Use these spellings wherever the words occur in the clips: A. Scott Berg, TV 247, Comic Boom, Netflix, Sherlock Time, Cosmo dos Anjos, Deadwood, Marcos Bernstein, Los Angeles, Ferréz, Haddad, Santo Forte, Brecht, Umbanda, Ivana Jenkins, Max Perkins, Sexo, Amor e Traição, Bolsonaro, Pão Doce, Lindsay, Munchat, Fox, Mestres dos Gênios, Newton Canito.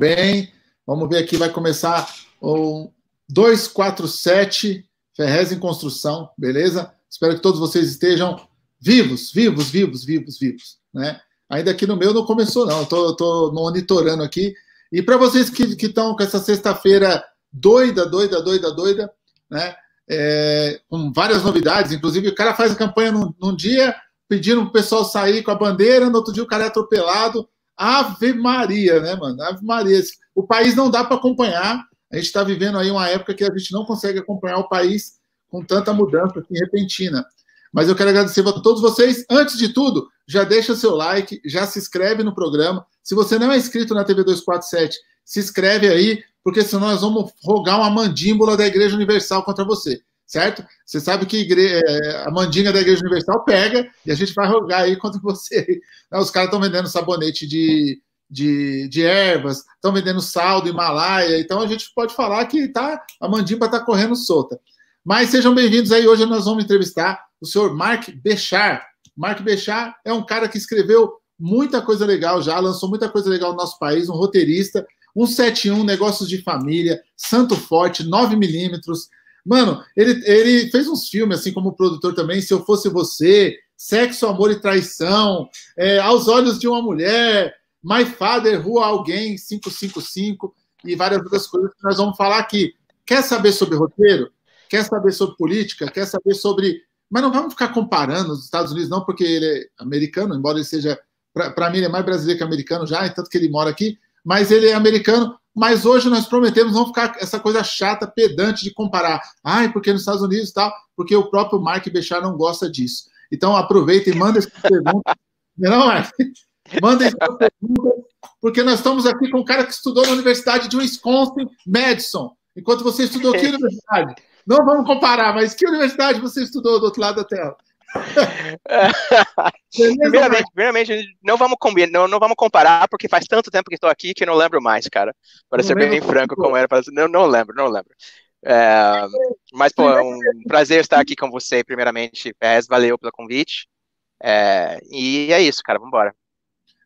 também. Vamos ver aqui, vai começar o 247, Ferréz em construção, beleza? Espero que todos vocês estejam vivos, né? Ainda aqui no meu não começou, não. Estou monitorando aqui. E para vocês que estão com essa sexta-feira doida, né? Com várias novidades, inclusive o cara faz a campanha num dia, pedindo pro pessoal sair com a bandeira, no outro dia o cara é atropelado. Ave Maria, né, mano? Ave Maria. O país não dá para acompanhar. A gente está vivendo aí uma época que a gente não consegue acompanhar o país com tanta mudança assim, repentina. Mas eu quero agradecer a todos vocês. Antes de tudo, já deixa seu like, já se inscreve no programa. Se você não é inscrito na TV 247, se inscreve aí, porque senão nós vamos rogar uma mandíbula da Igreja Universal contra você, certo? Você sabe que a mandinga da Igreja Universal pega e a gente vai rogar aí contra você. Os caras estão vendendo sabonete de ervas, estão vendendo sal do Himalaia, então a gente pode falar que tá, a mandíbula está correndo solta. Mas sejam bem-vindos aí, hoje nós vamos entrevistar o senhor Marc Bechar. Marc Bechar é um cara que escreveu muita coisa legal já, lançou muita coisa legal no nosso país, um roteirista, 171, Negócios de Família, Santo Forte, 9mm. Mano, ele fez uns filmes, assim como produtor também, Se Eu Fosse Você, Sexo, Amor e Traição, Aos Olhos de Uma Mulher, My Father, Rua Alguém, 555 e várias outras coisas que nós vamos falar aqui. Quer saber sobre roteiro? Quer saber sobre política? Quer saber sobre... Mas não vamos ficar comparando os Estados Unidos, não, porque ele é americano, embora ele seja... Para mim, ele é mais brasileiro que americano já, tanto que ele mora aqui, mas ele é americano. Mas hoje nós prometemos não ficar essa coisa chata, pedante de comparar. Ai, porque nos Estados Unidos e tal, porque o próprio Marc Bechar não gosta disso. Então, aproveita e manda essa pergunta. Não, Marc? Manda essa pergunta, porque nós estamos aqui com um cara que estudou na Universidade de Wisconsin Madison. Enquanto você estudou aqui na universidade? Não vamos comparar, mas que universidade você estudou do outro lado da tela? Primeiramente, não vamos comparar, porque faz tanto tempo que estou aqui que eu não lembro mais, cara. Para ser bem franco, como era, não lembro. Mas, pô, é um prazer estar aqui com você, primeiramente. Valeu pelo convite. E é isso, cara, vamos embora.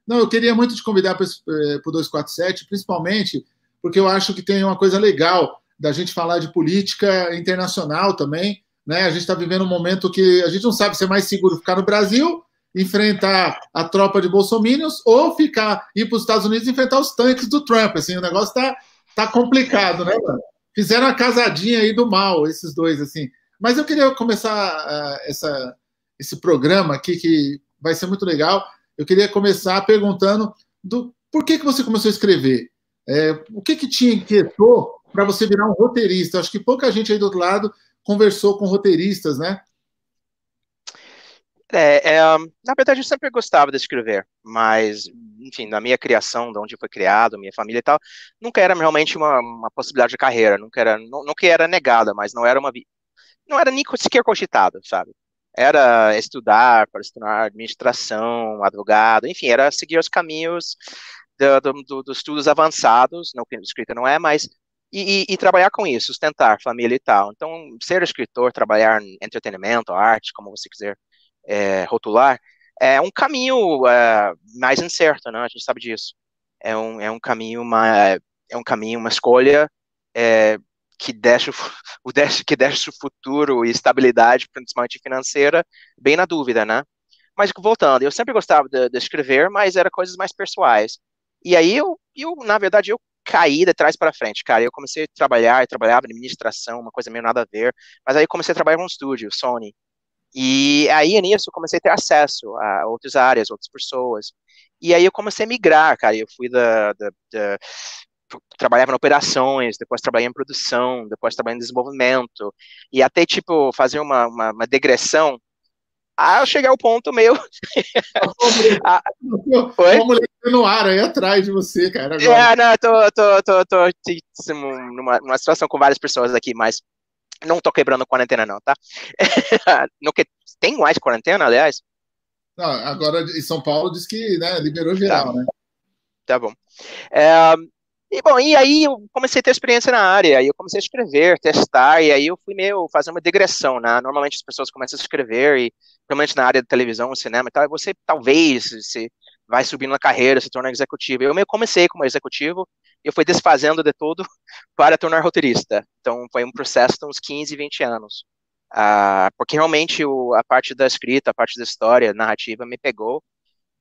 Não, eu queria muito te convidar para o 247, principalmente porque eu acho que tem uma coisa legal da gente falar de política internacional também, né? A gente está vivendo um momento que a gente não sabe se é mais seguro ficar no Brasil, enfrentar a tropa de bolsominions, ou ir para os Estados Unidos e enfrentar os tanques do Trump. Assim, o negócio tá complicado, né, mano? Fizeram a casadinha aí do mal, esses dois, assim. Mas eu queria começar esse programa aqui, que vai ser muito legal. Eu queria começar perguntando por que você começou a escrever? O que te inquietou para você virar um roteirista? Acho que pouca gente aí do outro lado conversou com roteiristas, né? Na verdade, eu sempre gostava de escrever, mas, enfim, na minha criação, de onde foi criado, minha família e tal, nunca era realmente uma possibilidade de carreira, nunca era negada, mas não era nem sequer cogitada, sabe? Era estudar, para estudar administração, advogado, enfim, era seguir os caminhos dos estudos avançados, não que escrita não é, mas e trabalhar com isso, sustentar família e tal. Então, ser escritor, trabalhar em entretenimento, arte, como você quiser rotular, é um caminho mais incerto, né? A gente sabe disso. É um caminho, uma escolha que deixa o futuro e estabilidade, principalmente financeira, bem na dúvida, né? Mas voltando, eu sempre gostava de escrever, mas era coisas mais pessoais. E aí eu, na verdade, caí de trás para frente, cara. Eu comecei a trabalhava em administração, uma coisa meio nada a ver, mas aí comecei a trabalhar num estúdio, Sony, e aí nisso eu comecei a ter acesso a outras áreas, outras pessoas, e aí eu comecei a migrar, cara. Eu fui trabalhava em operações, depois trabalhei em produção, depois trabalhei em desenvolvimento, e até, tipo, fazer uma digressão, eu cheguei ao ponto meio... Uma mulher no ar aí atrás de você, cara. Agora. É, não, eu tô numa situação com várias pessoas aqui, mas não tô quebrando quarentena não, tá? No que, tem mais quarentena, aliás? Não, agora em São Paulo diz que, né, liberou geral, tá, né? Tá bom. E aí eu comecei a ter experiência na área, aí eu comecei a escrever, testar, e aí eu fui meio fazer uma digressão, né? Normalmente as pessoas começam a escrever, e, principalmente na área de televisão, cinema e tal, e você talvez se vai subindo na carreira, se torna executivo. Eu meio comecei como executivo, eu fui desfazendo de tudo para tornar roteirista. Então, foi um processo de uns 15, 20 anos. Porque realmente a parte da escrita, a parte da história, a narrativa me pegou.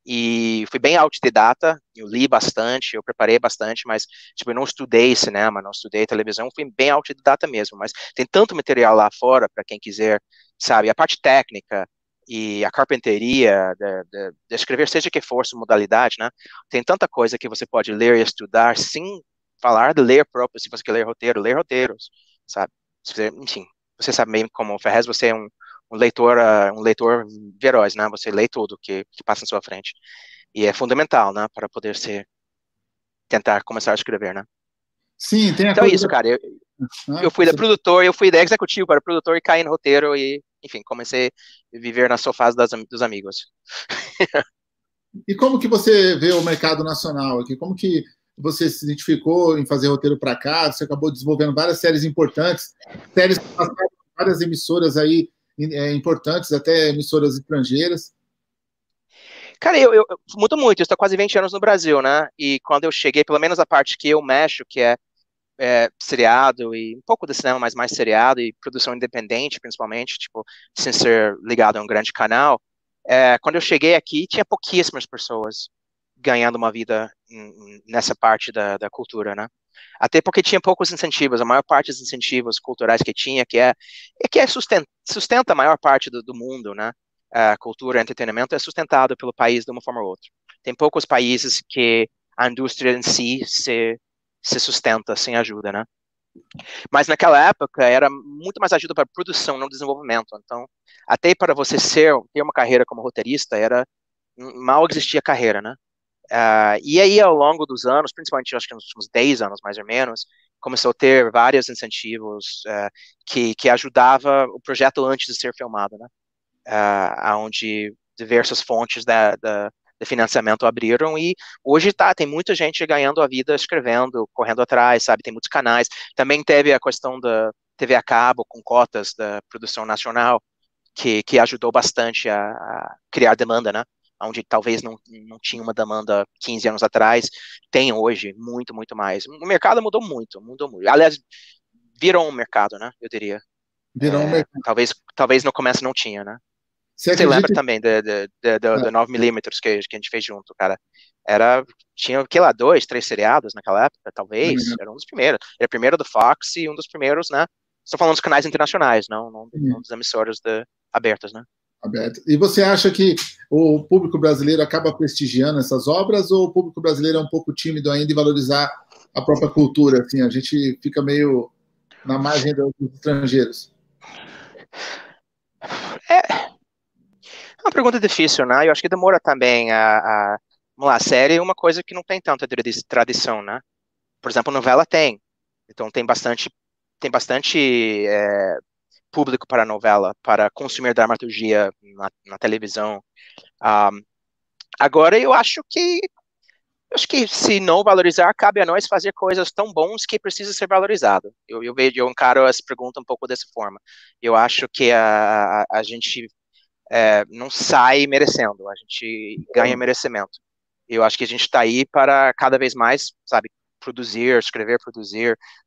E fui bem autodidata, eu li bastante, eu preparei bastante, mas tipo, eu não estudei cinema, não estudei televisão, fui bem autodidata mesmo, mas tem tanto material lá fora, para quem quiser, sabe, a parte técnica e a carpinteria, de escrever, seja que for sua modalidade, né, tem tanta coisa que você pode ler e estudar, sem falar de ler próprio, se você quer ler roteiro, ler roteiros, sabe, enfim, você sabe bem como o Ferréz, você é um leitor feroz, né? Você lê tudo que passa na sua frente. E é fundamental, né? Para poder tentar começar a escrever, né? Sim, tem a então coisa... é isso, cara. Eu fui da produtor, eu fui da executivo para produtor e caí no roteiro e, enfim, comecei a viver na sofás dos amigos. E como que você vê o mercado nacional aqui? Como que você se identificou em fazer roteiro para cá? Você acabou desenvolvendo várias séries importantes, séries que passaram por várias emissoras aí, importantes, até emissoras estrangeiras. Cara, eu mudo muito, eu estou quase 20 anos no Brasil, né, e quando eu cheguei, pelo menos a parte que eu mexo, que é seriado e um pouco de cinema, mas mais seriado e produção independente, principalmente, tipo, sem ser ligado a um grande canal, quando eu cheguei aqui, tinha pouquíssimas pessoas ganhando uma vida nessa parte da cultura, né. Até porque tinha poucos incentivos, a maior parte dos incentivos culturais que tinha, que sustenta a maior parte do mundo, né? A cultura, o entretenimento é sustentado pelo país de uma forma ou outra. Tem poucos países que a indústria em si se sustenta sem ajuda, né? Mas naquela época era muito mais ajuda para a produção, não desenvolvimento. Então, até para você ter uma carreira como roteirista, mal existia carreira, né? E aí, ao longo dos anos, principalmente, acho que nos últimos 10 anos, mais ou menos, começou a ter vários incentivos que ajudava o projeto antes de ser filmado, né? Onde diversas fontes de financiamento abriram e hoje tem muita gente ganhando a vida escrevendo, correndo atrás, sabe? Tem muitos canais. Também teve a questão da TV a cabo com cotas da produção nacional que ajudou bastante a criar demanda, né? Onde talvez não tinha uma demanda 15 anos atrás, tem hoje muito, muito mais. O mercado mudou muito. Aliás, virou um mercado, né, eu diria. Virou um mercado. Talvez no começo não tinha, né. Você lembra também do 9mm que a gente fez junto, cara? Tinha, sei lá, 2, 3 seriados naquela época, talvez. Era um dos primeiros. Era o primeiro do Fox e um dos primeiros, né. Estou falando dos canais internacionais, não dos emissoras abertas, né. E você acha que o público brasileiro acaba prestigiando essas obras ou o público brasileiro é um pouco tímido ainda em valorizar a própria cultura? Assim, a gente fica meio na margem dos estrangeiros. É uma pergunta difícil, né? Eu acho que demora também a série é uma coisa que não tem tanta tradição, né? Por exemplo, novela tem. Então tem bastante público para novela, para consumir dramaturgia na televisão. Agora eu acho que se não valorizar, cabe a nós fazer coisas tão bons que precisa ser valorizado. Eu encaro essa pergunta um pouco dessa forma. Eu acho que a gente não sai merecendo, a gente ganha merecimento. Eu acho que a gente está aí para cada vez mais, sabe, produzir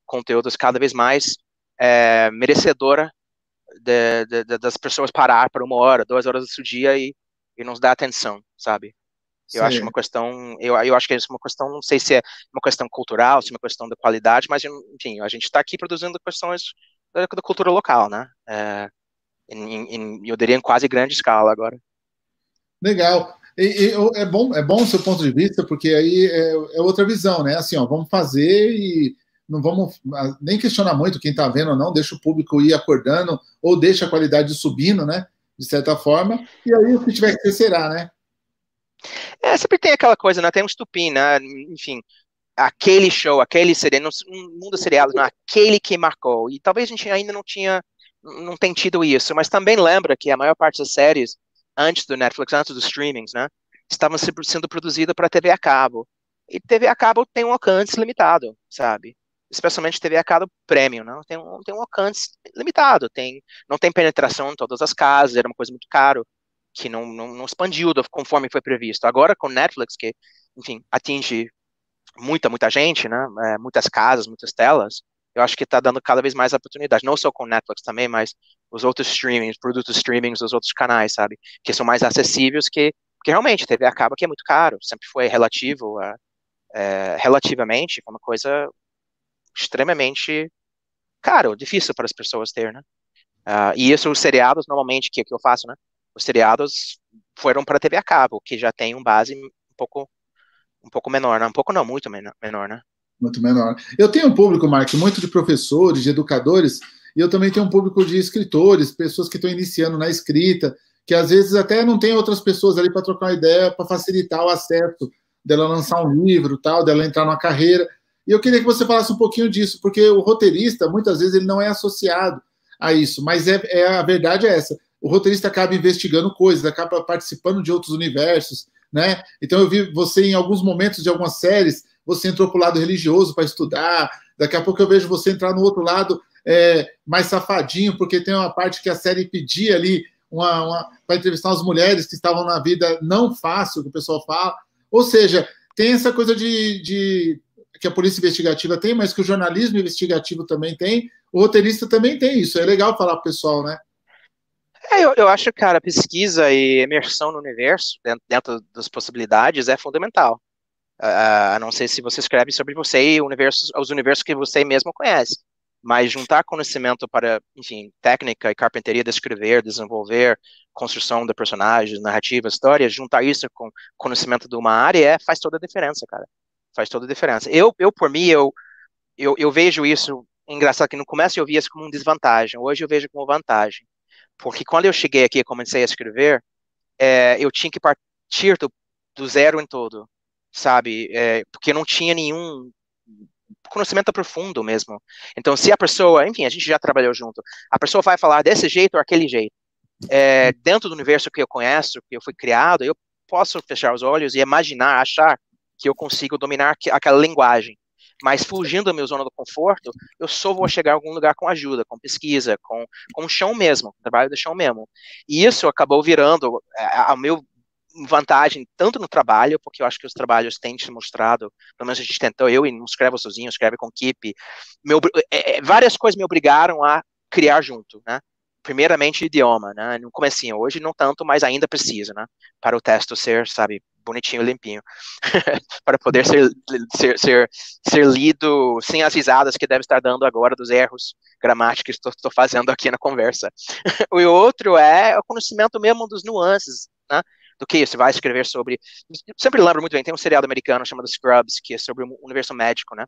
conteúdos cada vez mais merecedora das pessoas parar por 1 hora, 2 horas do seu dia e nos dar atenção, sabe? Eu acho uma questão, eu acho que é uma questão, não sei se é uma questão cultural, se é uma questão da qualidade, mas enfim, a gente está aqui produzindo questões da cultura local, né? Eu diria em quase grande escala agora. Legal. É bom o seu ponto de vista, porque aí é outra visão, né? Assim, ó, vamos fazer e não vamos nem questionar muito quem está vendo ou não, deixa o público ir acordando ou deixa a qualidade subindo, né, de certa forma, e aí o que tiver que ser será, né? Sempre tem aquela coisa, né, tem um estupim, né, enfim, aquele show, aquele seriado, no mundo seriado, né? Aquele que marcou, e talvez a gente ainda não tem tido isso, mas também lembra que a maior parte das séries, antes do Netflix, antes dos streamings, né, estavam sendo produzidas para TV a cabo, e TV a cabo tem um alcance limitado, sabe? Especialmente TV a cabo premium, né? Tem um alcance limitado, não tem penetração em todas as casas, era uma coisa muito caro que não expandiu conforme foi previsto. Agora, com Netflix, que, enfim, atinge muita gente, né? Muitas casas, muitas telas, eu acho que está dando cada vez mais oportunidade, não só com Netflix também, mas os outros streamings, produtos streamings dos outros canais, sabe? Que são mais acessíveis, que realmente TV acaba que é muito caro, sempre foi relativo, relativamente, uma coisa extremamente caro, difícil para as pessoas ter, né? E isso, os seriados, normalmente, que eu faço, né? Os seriados foram para TV a cabo, que já tem um base um pouco menor, né? Um pouco não, muito menor, né? Muito menor. Eu tenho um público, Mark, muito de professores, de educadores, e eu também tenho um público de escritores, pessoas que estão iniciando na escrita, que às vezes até não tem outras pessoas ali para trocar uma ideia, para facilitar o acesso dela lançar um livro, tal, dela entrar numa carreira. E eu queria que você falasse um pouquinho disso, porque o roteirista, muitas vezes, ele não é associado a isso, mas a verdade é essa. O roteirista acaba investigando coisas, acaba participando de outros universos, né? Então eu vi você em alguns momentos de algumas séries, você entrou para o lado religioso para estudar, daqui a pouco eu vejo você entrar no outro lado mais safadinho, porque tem uma parte que a série pedia ali para entrevistar as mulheres que estavam na vida não fácil, que o pessoal fala. Ou seja, tem essa coisa de que a polícia investigativa tem, mas que o jornalismo investigativo também tem, o roteirista também tem isso. É legal falar para o pessoal, né? Eu acho, cara, pesquisa e imersão no universo, dentro das possibilidades, é fundamental. A não ser se você escreve sobre você e os universos que você mesmo conhece. Mas juntar conhecimento para, enfim, técnica e carpintaria de escrever, desenvolver, construção de personagens, narrativa, história, juntar isso com conhecimento de uma área faz toda a diferença, cara. Faz toda a diferença. Eu, por mim, eu vejo isso, engraçado que no começo eu via isso como uma desvantagem, hoje eu vejo como vantagem. Porque quando eu cheguei aqui e comecei a escrever, eu tinha que partir do zero em todo, sabe? Porque eu não tinha nenhum conhecimento profundo mesmo. Então, se a pessoa, enfim, a gente já trabalhou junto, a pessoa vai falar desse jeito ou aquele jeito. Dentro do universo que eu conheço, que eu fui criado, eu posso fechar os olhos e imaginar, achar que eu consigo dominar aquela linguagem. Mas fugindo da minha zona do conforto, eu só vou chegar a algum lugar com ajuda, com pesquisa, com chão mesmo, com trabalho de chão mesmo. E isso acabou virando a minha vantagem, tanto no trabalho, porque eu acho que os trabalhos têm se mostrado, pelo menos a gente tentou, eu não escrevo sozinho, escrevo com equipe. Várias coisas me obrigaram a criar junto, né? Primeiramente, idioma, né? No comecinho, hoje não tanto, mas ainda preciso, né? Para o texto ser, sabe, bonitinho, limpinho, para poder ser lido sem as risadas que deve estar dando agora dos erros gramáticos que estou fazendo aqui na conversa. O outro é o conhecimento mesmo dos nuances, né, do que você vai escrever sobre. Eu sempre lembro muito bem, tem um seriado americano chamado Scrubs, que é sobre o universo médico, né,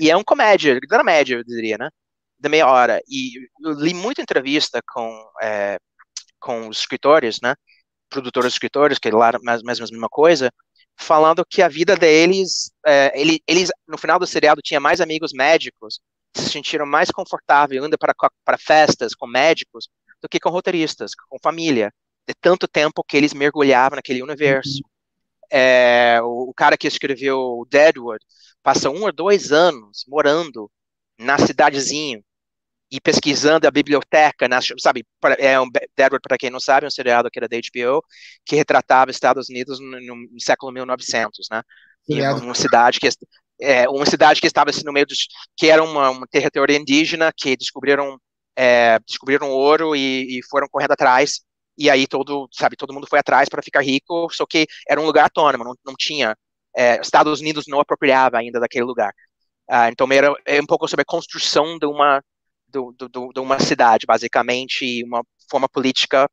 e é uma comédia, da média, eu diria, né, da meia hora, e eu li muita entrevista com os escritores, né, produtores e escritores, que é lá mais ou menos a mesma coisa, falando que a vida deles, eles no final do seriado tinha mais amigos médicos, se sentiram mais confortáveis indo para festas com médicos do que com roteiristas, com família, de tanto tempo que eles mergulhavam naquele universo. O cara que escreveu Deadwood passa 1 ou 2 anos morando na cidadezinha e pesquisando a biblioteca, sabe, Deadwood, para quem não sabe, é um seriado que era da HBO, que retratava Estados Unidos no século 1900, né, e uma cidade que estava assim, no meio dos, que era um território indígena, que descobriram ouro e foram correndo atrás, e aí todo mundo foi atrás para ficar rico, só que era um lugar autônomo, não tinha, Estados Unidos não apropriava ainda daquele lugar, então era um pouco sobre a construção de uma cidade, basicamente, e uma forma política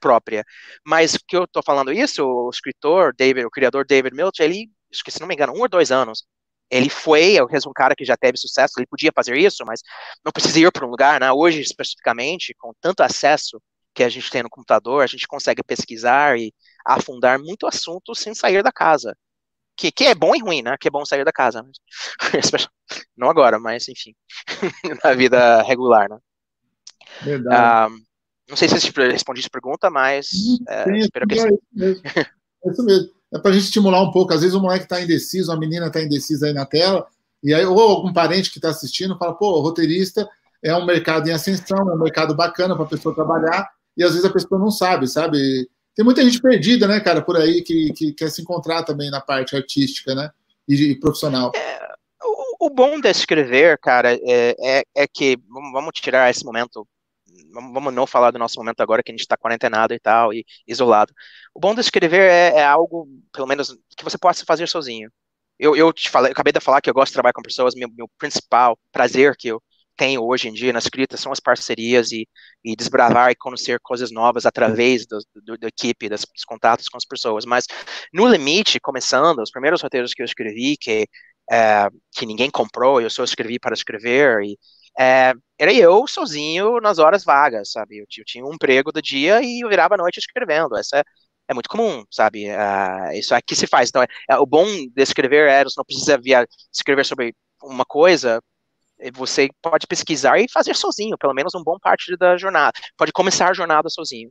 própria. Mas que eu estou falando isso, o escritor, o criador David Milch, ele, acho que, se não me engano, 1 ou 2 anos, ele foi, eu resumo, um cara que já teve sucesso, ele podia fazer isso, mas não precisa ir para um lugar, né? Hoje, especificamente, com tanto acesso que a gente tem no computador, a gente consegue pesquisar e afundar muito assunto sem sair da casa. Que é bom e ruim, né? Que é bom sair da casa. Mas... não agora, mas enfim. Na vida regular, né? Verdade. Não sei se eu respondi essa pergunta, mas... espero que sim. É isso mesmo. É pra gente estimular um pouco. Às vezes o moleque tá indeciso, a menina tá indecisa aí na tela, e aí, ou algum parente que tá assistindo fala, pô, roteirista é um mercado em ascensão, é um mercado bacana pra pessoa trabalhar, e às vezes a pessoa não sabe, sabe? Tem muita gente perdida, né, cara, por aí, que quer se encontrar também na parte artística, né, e profissional. O bom de escrever, cara, é que, vamos tirar esse momento, vamos não falar do nosso momento agora que a gente está quarentenado e tal, e isolado. O bom de escrever é algo, pelo menos, que você possa fazer sozinho. Eu acabei de falar que eu gosto de trabalhar com pessoas, meu principal prazer que eu tenho hoje em dia na escrita são as parcerias e desbravar e conhecer coisas novas através da equipe, dos contatos com as pessoas. Mas, no limite, começando, os primeiros roteiros que eu escrevi, que ninguém comprou, eu só escrevi para escrever, era eu sozinho nas horas vagas, sabe? Eu tinha um emprego do dia e eu virava à noite escrevendo. Essa é muito comum, sabe? Isso aqui se faz. Então, o bom de escrever você não precisa escrever sobre uma coisa, você pode pesquisar e fazer sozinho, pelo menos uma boa parte da jornada. Pode começar a jornada sozinho.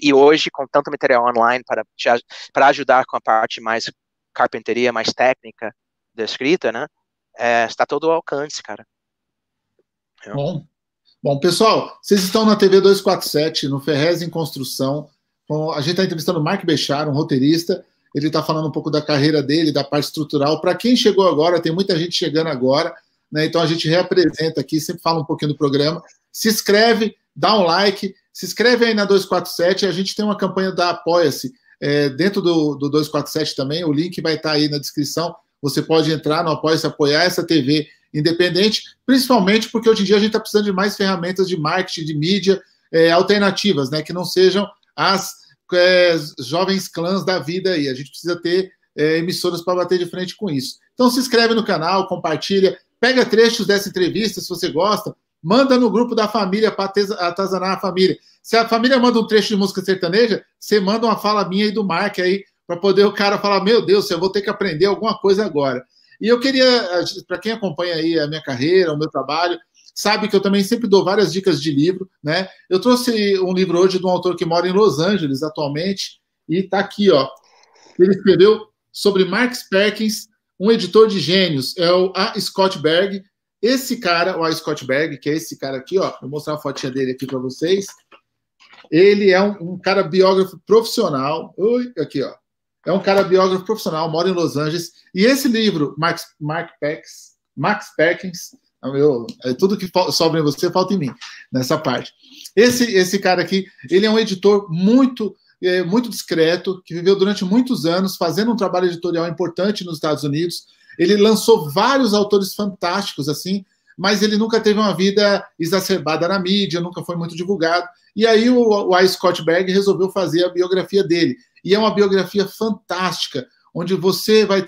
E hoje, com tanto material online para ajudar com a parte mais carpintaria, mais técnica da escrita, né? Está todo ao alcance, cara. Bom, pessoal, vocês estão na TV 247, no Ferréz em Construção. A gente está entrevistando o Marc Bechar, um roteirista. Ele está falando um pouco da carreira dele, da parte estrutural. Para quem chegou agora, tem muita gente chegando agora, né? Então a gente reapresenta aqui, sempre fala um pouquinho do programa. Se inscreve, dá um like, se inscreve aí na 247. A gente tem uma campanha da Apoia-se dentro do 247 também. O link vai estar aí na descrição. Você pode entrar no Apoia-se, apoiar essa TV independente, principalmente porque hoje em dia a gente está precisando de mais ferramentas de marketing, de mídia, alternativas, né? Que não sejam as jovens clãs da vida aí. A gente precisa ter emissoras para bater de frente com isso. Então se inscreve no canal, compartilha, pega trechos dessa entrevista, se você gosta, manda no grupo da família para atazanar a família. Se a família manda um trecho de música sertaneja, você manda uma fala minha e do Marc aí, para poder o cara falar, meu Deus, eu vou ter que aprender alguma coisa agora. E eu queria, para quem acompanha aí a minha carreira, o meu trabalho, sabe que eu também sempre dou várias dicas de livro, né? Eu trouxe um livro hoje de um autor que mora em Los Angeles atualmente, e tá aqui, ó. Ele escreveu sobre Max Perkins, um editor de gênios, é o A. Scott Berg. Esse cara, o A. Scott Berg, que é esse cara aqui, ó, vou mostrar a fotinha dele aqui para vocês. Ele é um cara biógrafo profissional. Oi, aqui, ó. É um cara biógrafo profissional, mora em Los Angeles. E esse livro, Max Perkins, tudo que sobra em você, falta em mim, nessa parte. Esse cara aqui, ele é um editor muito discreto, que viveu durante muitos anos, fazendo um trabalho editorial importante nos Estados Unidos. Ele lançou vários autores fantásticos, assim, mas ele nunca teve uma vida exacerbada na mídia, nunca foi muito divulgado. E aí o A. Scott Berg resolveu fazer a biografia dele. E é uma biografia fantástica, onde você vai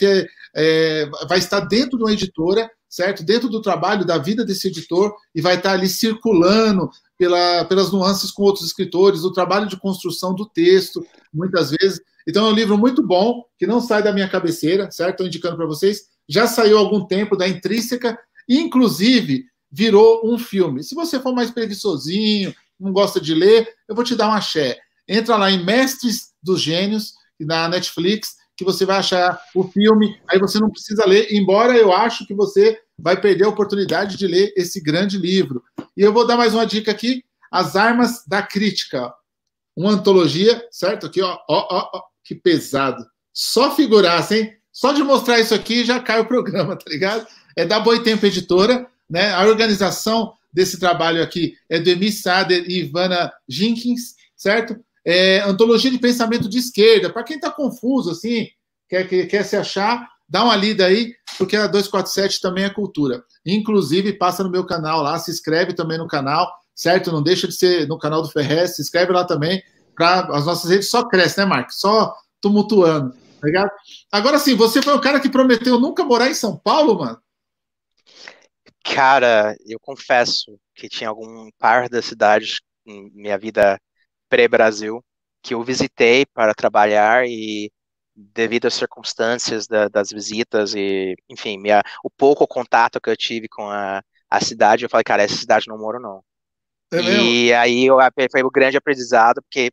estar dentro de uma editora, certo? Dentro do trabalho, da vida desse editor, e vai estar ali circulando pelas nuances com outros escritores, o trabalho de construção do texto, muitas vezes. Então é um livro muito bom, que não sai da minha cabeceira, certo? Estou indicando para vocês. Já saiu há algum tempo da Intrínseca, inclusive virou um filme. Se você for mais preguiçosinho, não gosta de ler, eu vou te dar um axé. Entra lá em Mestres dos Gênios, na Netflix, que você vai achar o filme, aí você não precisa ler, embora eu acho que você vai perder a oportunidade de ler esse grande livro. E eu vou dar mais uma dica aqui, As Armas da Crítica. Uma antologia, certo? Aqui, ó, que pesado. Só figuraça, hein? Só de mostrar isso aqui já cai o programa, tá ligado? É da Boitempo Editora, né? A organização desse trabalho aqui é do Emi Sader e Ivana Jenkins, certo? Antologia de pensamento de esquerda. Para quem está confuso, assim, quer se achar, dá uma lida aí, porque a 247 também é cultura. Inclusive, passa no meu canal lá, se inscreve também no canal, certo? Não deixa de ser no canal do Ferréz, se inscreve lá também, para as nossas redes só crescem, né, Marc? Só tumultuando, tá ligado? Agora sim, você foi o cara que prometeu nunca morar em São Paulo, mano? Cara, eu confesso que tinha algum par das cidades em minha vida pré-Brasil que eu visitei para trabalhar e devido às circunstâncias das visitas e, enfim, o pouco contato que eu tive com a cidade, eu falei, cara, essa cidade não moro, não. É mesmo? Aí foi o grande aprendizado, porque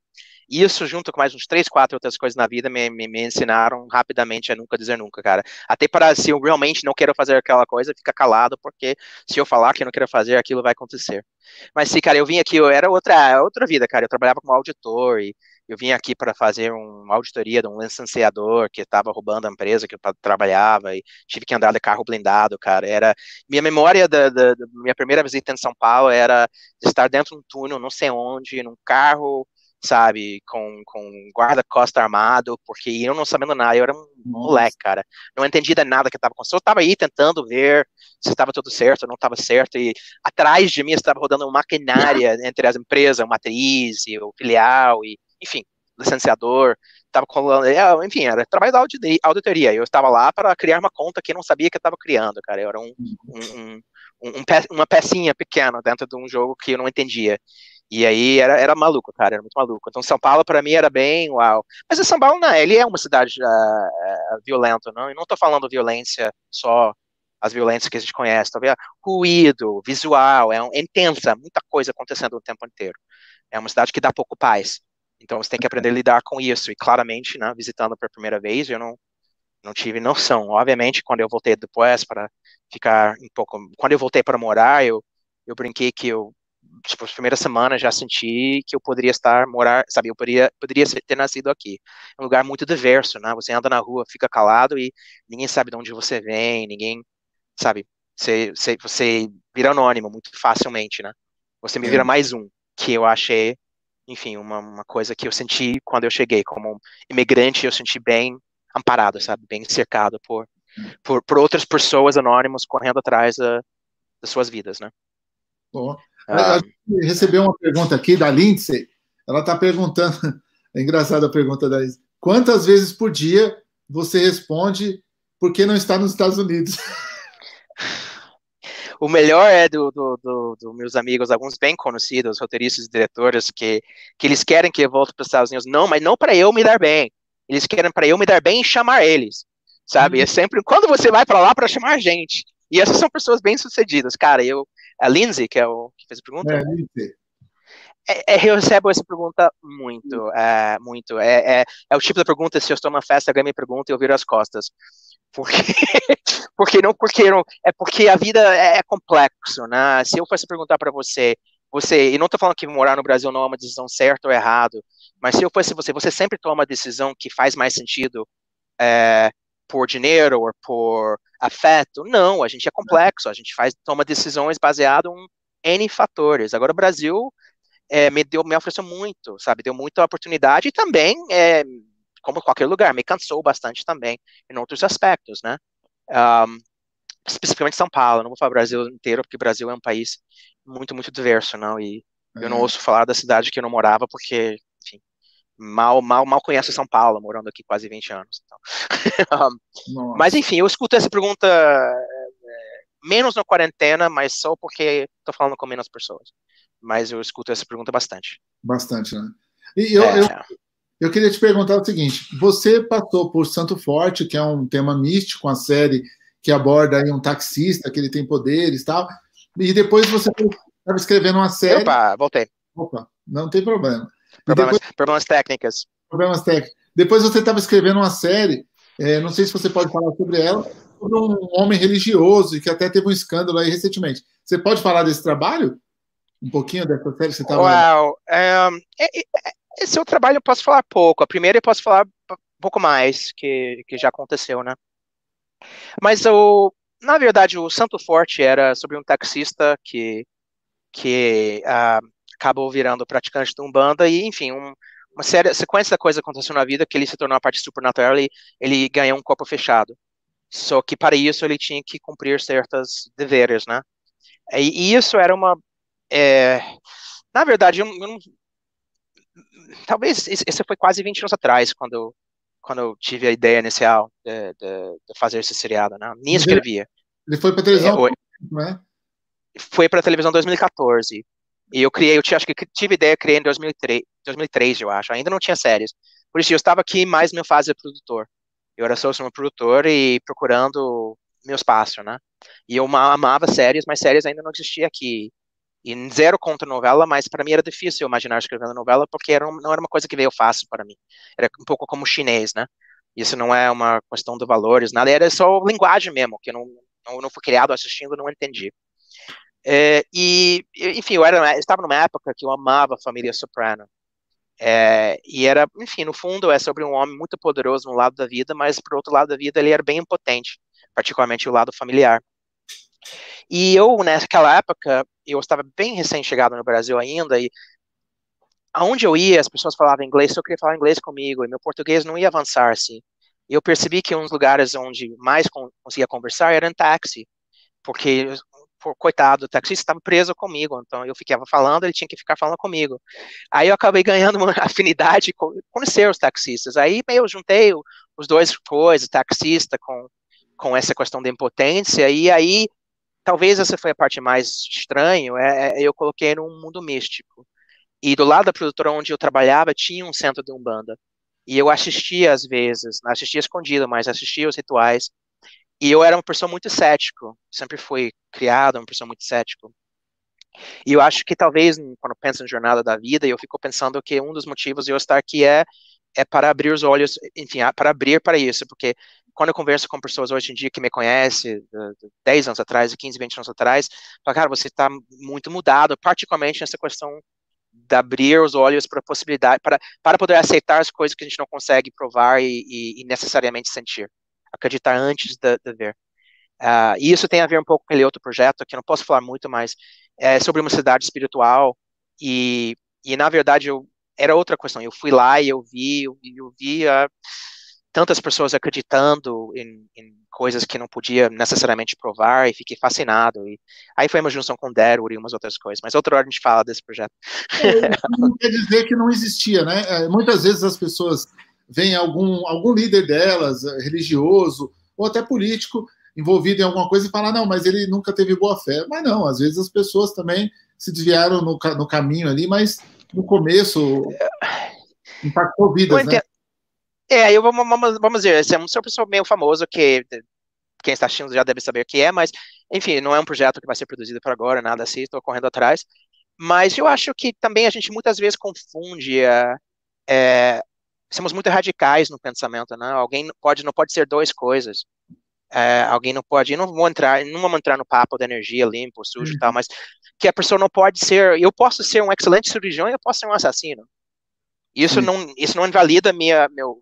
Isso, junto com mais uns 3, 4 outras coisas na vida, me ensinaram rapidamente a nunca dizer nunca, cara. Até para, se eu realmente não quero fazer aquela coisa, fica calado, porque se eu falar que eu não quero fazer, aquilo vai acontecer. Mas sim, cara, eu vim aqui, eu era outra vida, cara. Eu trabalhava como auditor e eu vim aqui para fazer uma auditoria de um licenciador que estava roubando a empresa que eu trabalhava e tive que andar de carro blindado, cara. Era minha memória da minha primeira visita em São Paulo era de estar dentro de um túnel, não sei onde, num carro, sabe, com guarda-costas armado, porque eu não sabendo nada, eu era um moleque, cara, não entendia nada que estava acontecendo, eu estava aí tentando ver se estava tudo certo ou não estava certo, e atrás de mim estava rodando uma maquinária entre as empresas, uma matriz, o filial, e, enfim, licenciador, estava colando, enfim, era trabalho da auditoria, eu estava lá para criar uma conta que eu não sabia que eu estava criando, cara, eu era uma pecinha pequena dentro de um jogo que eu não entendia. E aí era maluco, cara, era muito maluco. Então São Paulo pra mim era bem uau. Mas São Paulo, não, ele é uma cidade violenta, não? Eu não tô falando violência só as violências que a gente conhece, talvez ruído, visual, é intensa, muita coisa acontecendo o tempo inteiro. É uma cidade que dá pouco paz. Então você tem que aprender a lidar com isso. E claramente, né, visitando pela primeira vez, eu não tive noção. Obviamente, quando eu voltei depois para ficar um pouco, quando eu voltei para morar, eu brinquei que eu, tipo, as primeiras semanas já senti que eu poderia sabe, eu poderia ter nascido aqui. É um lugar muito diverso, né? Você anda na rua, fica calado e ninguém sabe de onde você vem, ninguém, sabe, você vira anônimo muito facilmente, né? Você me vira mais um, que eu achei, enfim, uma coisa que eu senti quando eu cheguei como um imigrante, eu senti bem amparado, sabe, bem cercado por outras pessoas anônimas correndo atrás das suas vidas, né? Bom, a gente recebeu uma pergunta aqui da Lindsay, ela está perguntando, é engraçada a pergunta da Lindsay, quantas vezes por dia você responde por que não está nos Estados Unidos? O melhor é do meus amigos, alguns bem conhecidos, roteiristas e diretores, que eles querem que eu volte para os Estados Unidos, não, mas não para eu me dar bem, eles querem para eu me dar bem e chamar eles, sabe, é sempre, quando você vai para lá para chamar gente, e essas são pessoas bem sucedidas, cara, a Lindsay, que é o que fez a pergunta? É, Lindsay. Eu recebo essa pergunta muito, muito. É o tipo da pergunta, se eu estou numa festa, alguém me pergunta e eu viro as costas. Porque não, é porque a vida é complexo, né? Se eu fosse perguntar para você, e não estou falando que morar no Brasil não é uma decisão certa ou errada, mas se eu fosse você sempre toma a decisão que faz mais sentido por dinheiro ou por afeto? Não, a gente é complexo, a gente toma decisões baseadas em N fatores. Agora o Brasil me ofereceu muito, sabe, deu muita oportunidade e também, como qualquer lugar, me cansou bastante também em outros aspectos, né? Especificamente São Paulo, não vou falar Brasil inteiro, porque o Brasil é um país muito, muito diverso, não? E eu não ouço falar da cidade que eu não morava, porque mal conheço São Paulo, morando aqui quase 20 anos. Então. Mas, enfim, eu escuto essa pergunta menos na quarentena, mas só porque estou falando com menos pessoas. Mas eu escuto essa pergunta bastante. Bastante, né? E eu queria te perguntar o seguinte, você passou por Santo Forte, que é um tema místico, uma série que aborda aí um taxista, que ele tem poderes e tal, e depois você estava escrevendo uma série... Opa, voltei. Opa, não tem problema. Problemas técnicas. Problemas técnicos. Depois você estava escrevendo uma série, não sei se você pode falar sobre ela, sobre um homem religioso que até teve um escândalo aí recentemente. Você pode falar desse trabalho? Um pouquinho dessa série que você estava... Uau! Esse é o trabalho, eu posso falar pouco. A primeira eu posso falar um pouco mais, que já aconteceu, né? Mas, na verdade, o Santo Forte era sobre um taxista que acabou virando praticante de Umbanda e, enfim, uma série, sequência da coisa aconteceu na vida que ele se tornou uma parte supernatural e ele ganhou um corpo fechado. Só que para isso ele tinha que cumprir certos deveres, né? E isso era uma... na verdade, talvez isso foi quase 20 anos atrás quando eu tive a ideia inicial de fazer esse seriado, né? Nem escrevia. Ele foi para televisão, né? Foi para televisão em 2014. E eu tive ideia, criei em 2003, eu acho, ainda não tinha séries. Por isso, eu estava aqui mais na minha fase de produtor. Eu era sócio de um produtor e procurando meu espaço, né? E eu amava séries, mas séries ainda não existia aqui. E zero contra novela, mas para mim era difícil imaginar escrevendo novela, porque não era uma coisa que veio fácil para mim. Era um pouco como chinês, né? Isso não é uma questão de valores, nada. Era só linguagem mesmo, que eu não fui criado assistindo, não entendi. Enfim, eu estava numa época que eu amava a família Soprano. E era, enfim, no fundo é sobre um homem muito poderoso no lado da vida, mas pro outro lado da vida ele era bem impotente, particularmente o lado familiar. E eu, naquela época, eu estava bem recém-chegado no Brasil ainda, e aonde eu ia, as pessoas falavam inglês, só queria falar inglês comigo, e meu português não ia avançar, assim. E eu percebi que um dos lugares onde mais conseguia conversar era em táxi, porque... coitado, o taxista estava preso comigo, então eu ficava falando, ele tinha que ficar falando comigo. Aí eu acabei ganhando uma afinidade, conhecer os taxistas. Aí eu juntei os dois coisas, taxista com essa questão da impotência, e aí talvez essa foi a parte mais estranha, eu coloquei num mundo místico. E do lado da produtora onde eu trabalhava tinha um centro de Umbanda, e eu assistia às vezes, não assistia escondido, mas assistia os rituais. E eu era uma pessoa muito cética, sempre fui criada uma pessoa muito cética. E eu acho que talvez, quando eu penso em jornada da vida, eu fico pensando que um dos motivos de eu estar aqui é para abrir os olhos, enfim, para abrir para isso, porque quando eu converso com pessoas hoje em dia que me conhecem, de 10 anos atrás, 15, 20 anos atrás, falam, cara, você está muito mudado, particularmente nessa questão de abrir os olhos para a possibilidade, para poder aceitar as coisas que a gente não consegue provar e necessariamente sentir. Acreditar antes de ver. E isso tem a ver um pouco com aquele outro projeto, que eu não posso falar muito, mas é sobre uma cidade espiritual, e na verdade, era outra questão. Eu fui lá e eu vi tantas pessoas acreditando em coisas que não podia necessariamente provar, e fiquei fascinado. E aí foi uma junção com Deadwood e umas outras coisas, mas outra hora a gente fala desse projeto. Não quer dizer que não existia, né? Muitas vezes as pessoas... vem algum líder delas, religioso, ou até político, envolvido em alguma coisa e fala, não, mas ele nunca teve boa fé. Mas não, às vezes as pessoas também se desviaram no caminho ali, mas no começo impactou vidas, né? Vamos dizer, esse é um pessoal meio famoso que quem está assistindo já deve saber o que é, mas, enfim, não é um projeto que vai ser produzido por agora, nada assim, estou correndo atrás. Mas eu acho que também a gente muitas vezes confunde somos muito radicais no pensamento, né? Alguém não pode ser duas coisas. Alguém não pode... Eu não vou entrar no papo da energia limpa, sujo e tal, mas que a pessoa não pode ser... Eu posso ser um excelente cirurgião e eu posso ser um assassino. Isso não invalida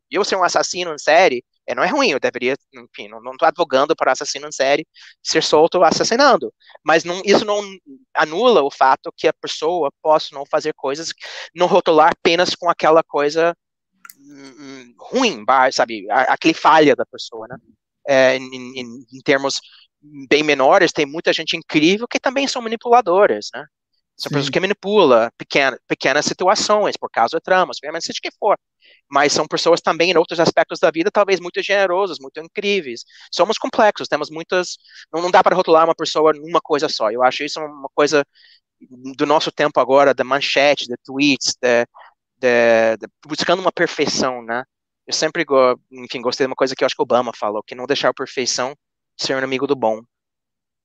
eu ser um assassino em série, não é ruim, eu deveria... Enfim, não estou advogando para assassino em série ser solto assassinando. Mas isso não anula o fato que a pessoa possa não fazer coisas, não rotular apenas com aquela coisa... ruim, sabe, aquele falha da pessoa, né? Em termos bem menores, tem muita gente incrível que também são manipuladores, né? São pessoas que manipulam pequenas situações, por causa de tramas, seja o que for. Mas são pessoas também, em outros aspectos da vida, talvez muito generosas, muito incríveis. Somos complexos, temos muitas... Não dá para rotular uma pessoa numa coisa só. Eu acho isso uma coisa do nosso tempo agora, da manchete, de tweets, buscando uma perfeição, né? Eu sempre, gostei de uma coisa que eu acho que Obama falou, que não deixar a perfeição ser um inimigo do bom.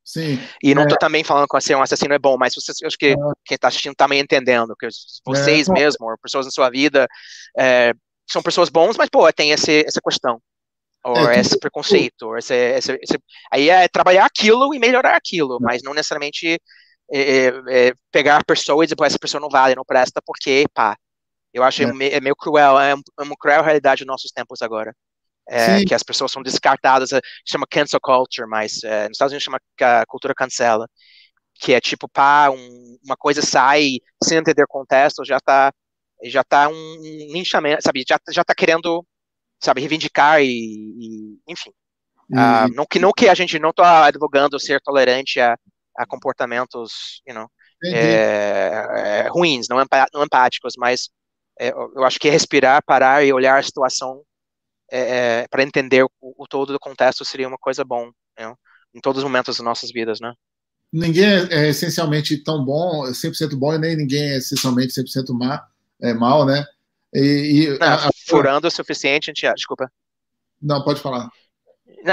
Sim. E não tô também falando que ser um assassino é bom, mas eu acho que quem tá assistindo tá meio entendendo, que vocês mesmo, ou pessoas na sua vida, são pessoas bons, mas, tem essa questão, ou esse preconceito, ou esse... Aí é trabalhar aquilo e melhorar aquilo, mas não necessariamente pegar a pessoa e dizer, essa pessoa não vale, não presta, porque, eu acho é meio cruel, é uma cruel realidade nos nossos tempos agora, que as pessoas são descartadas, chama cancel culture, mas nos Estados Unidos chama cultura cancela, que é tipo, uma coisa sai sem entender contexto, já tá um linchamento, sabe, já tá querendo, sabe, reivindicar e enfim, não que a gente não tá advogando ser tolerante a comportamentos, ruins, não empáticos, mas eu acho que respirar, parar e olhar a situação para entender o todo do contexto seria uma coisa bom, em todos os momentos das nossas vidas, né? Ninguém é essencialmente tão bom, 100% bom, e nem ninguém é essencialmente 100% mal, né? Furando o suficiente, desculpa. Não, pode falar.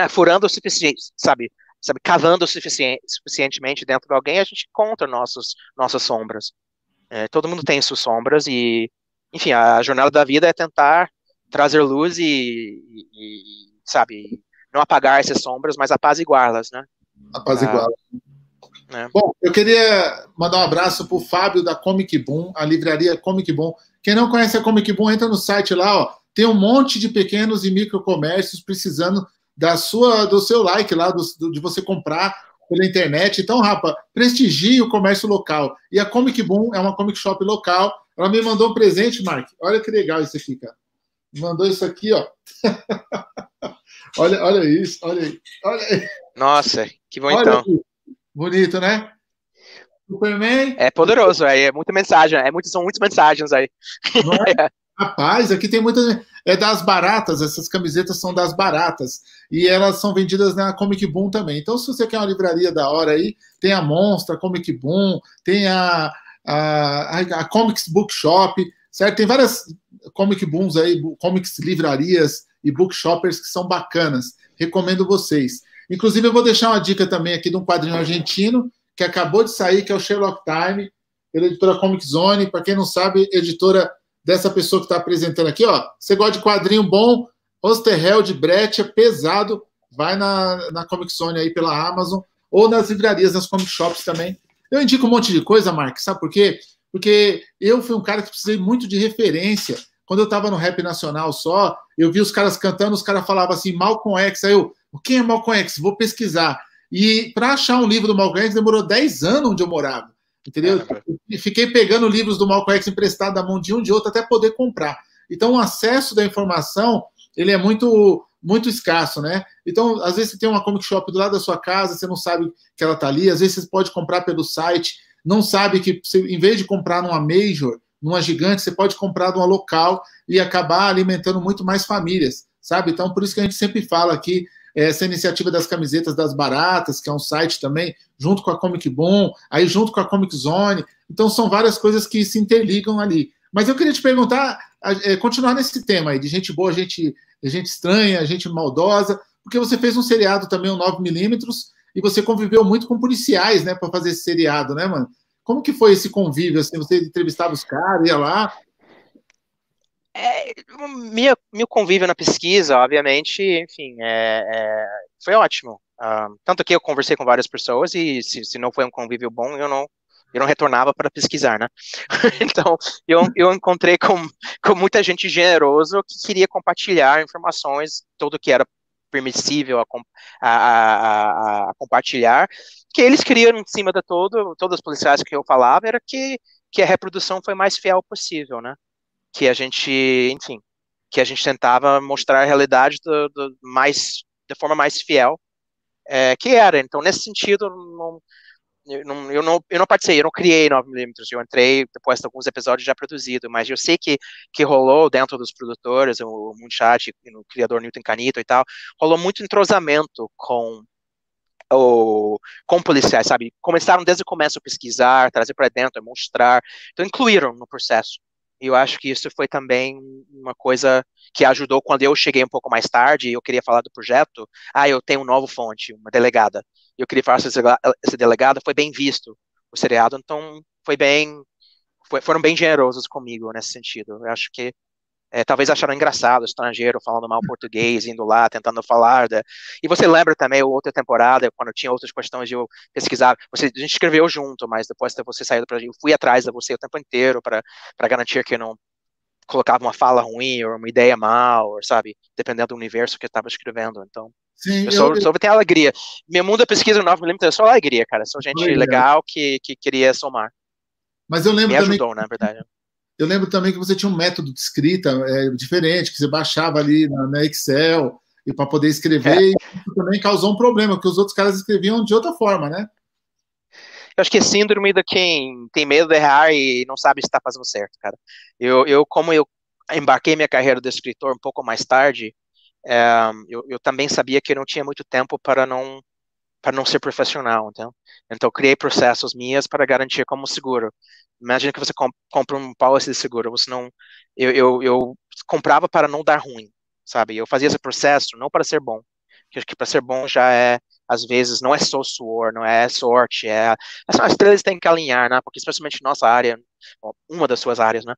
Furando o suficiente, sabe? sabe, cavando suficientemente dentro de alguém, a gente encontra nossas sombras. Todo mundo tem suas sombras e, enfim, a jornada da vida é tentar trazer luz e sabe, não apagar essas sombras, mas apaziguá-las, né? Apaziguá-las. É. Bom, eu queria mandar um abraço pro Fábio da Comic Boom, a livraria Comic Boom. Quem não conhece a Comic Boom, entra no site lá, ó. Tem um monte de pequenos e microcomércios precisando do seu like lá, de você comprar pela internet. Então, Rafa, prestigie o comércio local. E a Comic Boom é uma comic shop local. Ela me mandou um presente, Mark. Olha que legal isso aqui, cara. Mandou isso aqui, ó. Olha isso, olha aí. Olha aí. Nossa, que bom, olha então. Aqui. Bonito, né? Superman. É poderoso, é muita mensagem. São muitas mensagens aí. É? Rapaz, aqui tem muitas. É das baratas, essas camisetas são das baratas. E elas são vendidas na Comic Boom também. Então, se você quer uma livraria da hora aí, tem a Monstra, a Comic Boom, tem a Comics Bookshop, certo? Tem várias Comic Booms aí, Comics Livrarias e Bookshoppers que são bacanas. Recomendo vocês. Inclusive, eu vou deixar uma dica também aqui de um quadrinho argentino que acabou de sair, que é o Sherlock Time, pela editora Comic Zone. Para quem não sabe, editora dessa pessoa que está apresentando aqui, ó. Você gosta de quadrinho bom, Osterhel de Brecht, é pesado, vai na Comic Zone aí pela Amazon, ou nas livrarias, nas comic shops também. Eu indico um monte de coisa, Mark, sabe por quê? Porque eu fui um cara que precisei muito de referência. Quando eu estava no rap nacional só, eu vi os caras cantando, os caras falavam assim, Malcolm X, aí eu... Quem é Malcolm X? Vou pesquisar. E para achar um livro do Malcolm X demorou 10 anos onde eu morava. Entendeu? Eu fiquei pegando livros do Malcolm X emprestado da mão de um de outro até poder comprar. Então, o acesso da informação, ele é muito, muito escasso, né? Então, às vezes você tem uma comic shop do lado da sua casa, você não sabe que ela está ali, às vezes você pode comprar pelo site, não sabe que, você, em vez de comprar numa major, numa gigante, você pode comprar numa local e acabar alimentando muito mais famílias, sabe? Então, por isso que a gente sempre fala aqui, essa iniciativa das camisetas das baratas, que é um site também, junto com a Comic Boom, aí junto com a Comic Zone. Então, são várias coisas que se interligam ali. Mas eu queria te perguntar, continuar nesse tema aí, de gente boa, gente estranha, gente maldosa, porque você fez um seriado também, um 9mm, e você conviveu muito com policiais, né, para fazer esse seriado, né, mano? Como que foi esse convívio? Assim, você entrevistava os caras, ia lá... Meu convívio na pesquisa, obviamente, enfim, foi ótimo. Tanto que eu conversei com várias pessoas e se não foi um convívio bom, eu não retornava para pesquisar, né? Então, eu encontrei com muita gente generosa que queria compartilhar informações, tudo que era permissível a compartilhar, que eles queriam em cima de todos os policiais que eu falava, era que a reprodução foi mais fiel possível, né? Que a gente, enfim, que a gente tentava mostrar a realidade da forma mais fiel que era. Então, nesse sentido, eu não participei, eu não criei 9mm, eu entrei depois de alguns episódios já produzidos, mas eu sei que rolou dentro dos produtores, o Munchat, o criador Newton Canito e tal, rolou muito entrosamento com policiais, sabe? Começaram desde o começo a pesquisar, trazer para dentro, mostrar, então incluíram no processo. E eu acho que isso foi também uma coisa que ajudou quando eu cheguei um pouco mais tarde e eu queria falar do projeto. Eu tenho um novo fonte, uma delegada. Eu queria falar sobre essa delegada, foi bem visto o seriado, então foram bem generosos comigo nesse sentido. Eu acho que talvez acharam engraçado, estrangeiro, falando mal português, indo lá, tentando falar. E você lembra também, outra temporada, quando tinha outras questões, eu pesquisava. A gente escreveu junto, mas depois que você saiu do projeto, eu fui atrás de você o tempo inteiro para garantir que eu não colocava uma fala ruim, ou uma ideia mal, ou, sabe? Dependendo do universo que eu estava escrevendo. Então, sim, eu tenho alegria. Meu mundo da pesquisa no 9mm é só alegria, cara. São gente legal que queria somar. Mas eu lembro também... Me ajudou, na verdade. Eu lembro também que você tinha um método de escrita diferente, que você baixava ali na Excel e para poder escrever, e isso também causou um problema, porque os outros caras escreviam de outra forma, né? Eu acho que é síndrome de quem tem medo de errar e não sabe se está fazendo certo, cara. Como eu embarquei minha carreira de escritor um pouco mais tarde, eu também sabia que eu não tinha muito tempo para não ser profissional, então eu criei processos minhas para garantir como seguro. Imagina que você compra um policy de seguro, você não, eu comprava para não dar ruim, sabe? Eu fazia esse processo não para ser bom, porque para ser bom já é às vezes não é só suor, não é sorte, as três têm que alinhar, né? Porque especialmente nossa área, uma das suas áreas, né,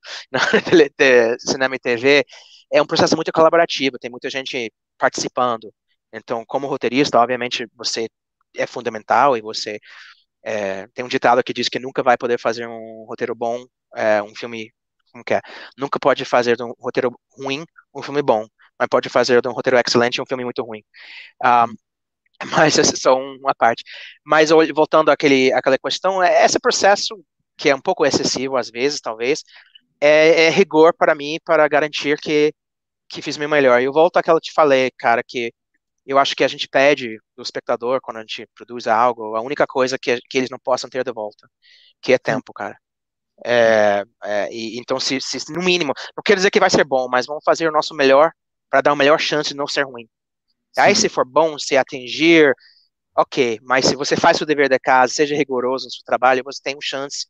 de cinema e TV, é um processo muito colaborativo, tem muita gente participando. Então, como roteirista, obviamente, você é fundamental e você tem um ditado que diz que nunca vai poder fazer um roteiro bom, um filme, como que é? Nunca pode fazer de um roteiro ruim um filme bom, mas pode fazer de um roteiro excelente um filme muito ruim. Mas essa é só uma parte. Mas voltando àquela questão, esse processo, que é um pouco excessivo às vezes, talvez, é rigor para mim, para garantir que fiz meu melhor. E eu volto àquela que eu te falei, cara, que eu acho que a gente pede do espectador, quando a gente produz algo, a única coisa que eles não possam ter de volta, que é tempo, cara. Então, se no mínimo, não quero dizer que vai ser bom, mas vamos fazer o nosso melhor para dar a melhor chance de não ser ruim. Sim. Aí, se for bom, se atingir, ok, mas se você faz o dever da casa, seja rigoroso no seu trabalho, você tem uma chance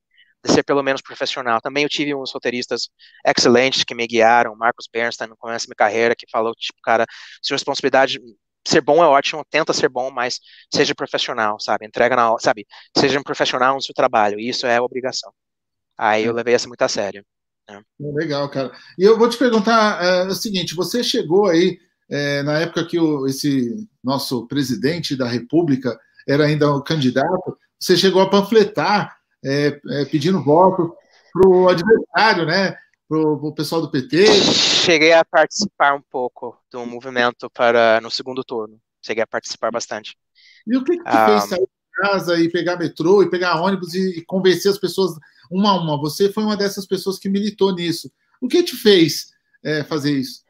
de ser pelo menos profissional. Também eu tive uns roteiristas excelentes que me guiaram, Marcos Bernstein, no começo da minha carreira, que falou, tipo, cara, sua responsabilidade, ser bom é ótimo, tenta ser bom, mas seja profissional, sabe, entrega na hora, sabe, seja um profissional no seu trabalho, isso é obrigação. Aí eu levei essa muito a sério. Né? Legal, cara. E eu vou te perguntar o seguinte, você chegou aí, na época que esse nosso presidente da República era ainda um candidato, você chegou a panfletar pedindo voto para o adversário, né? Para o pessoal do PT. Cheguei a participar um pouco do movimento no segundo turno. Cheguei a participar bastante. E o que tu fez sair de casa e pegar metrô e pegar ônibus e convencer as pessoas uma a uma? Você foi uma dessas pessoas que militou nisso. O que te fez fazer isso?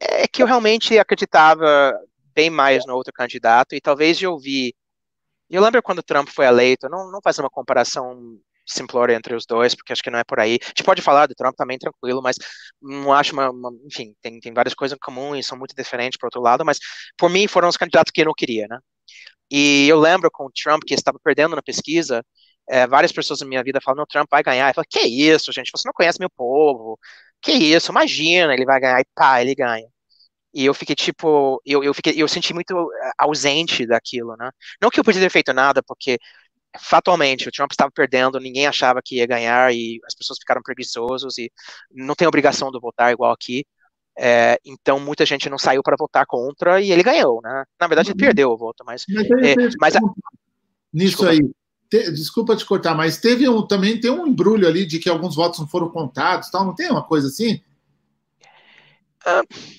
É que eu realmente acreditava bem mais no outro candidato, e talvez eu vi... Eu lembro quando o Trump foi eleito, não fazer uma comparação simplória entre os dois, porque acho que não é por aí. A gente pode falar do Trump também, tranquilo, mas não acho enfim, tem várias coisas em comum e são muito diferentes por outro lado, mas por mim foram os candidatos que eu não queria, né? E eu lembro com o Trump, que estava perdendo na pesquisa, várias pessoas na minha vida falam, o Trump vai ganhar. Eu falo, que isso, gente, você não conhece meu povo. Que isso, imagina, ele vai ganhar, e pá, ele ganha. E eu fiquei, tipo, eu senti muito ausente daquilo, né? Não que eu podia ter feito nada, porque, fatalmente, o Trump estava perdendo, ninguém achava que ia ganhar, e as pessoas ficaram preguiçosos, e não tem obrigação de votar igual aqui. Então, muita gente não saiu para votar contra, e ele ganhou, né? Na verdade, ele perdeu o voto, mas nisso desculpa. Aí. Desculpa te cortar, mas também tem um embrulho ali de que alguns votos não foram contados, tal, não tem uma coisa assim?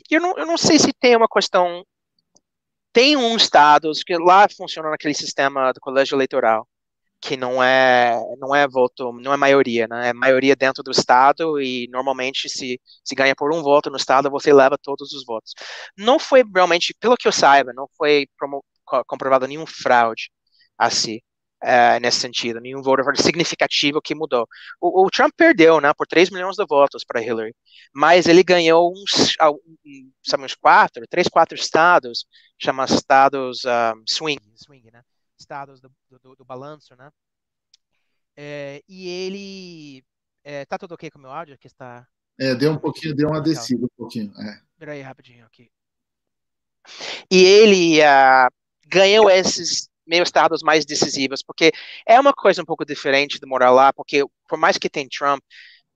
Eu não sei se tem uma questão... Tem uns estados que lá funciona naquele sistema do colégio eleitoral, que não é voto, não é maioria, né? É maioria dentro do estado, e normalmente se ganha por um voto no estado, você leva todos os votos. Não foi realmente, pelo que eu saiba, não foi comprovado nenhum fraude assim. Nesse sentido, nenhum voto significativo que mudou. O Trump perdeu, né, por 3 milhões de votos para Hillary, mas ele ganhou uns 3, 4 estados, chama estados swing, né, estados do balanço, né, e ele... tá tudo ok com o meu áudio? Que está... deu uma descida um pouquinho. Espera aí rapidinho aqui. E ele ganhou esses meio estados mais decisivos, porque é uma coisa um pouco diferente de morar lá, porque por mais que tem Trump,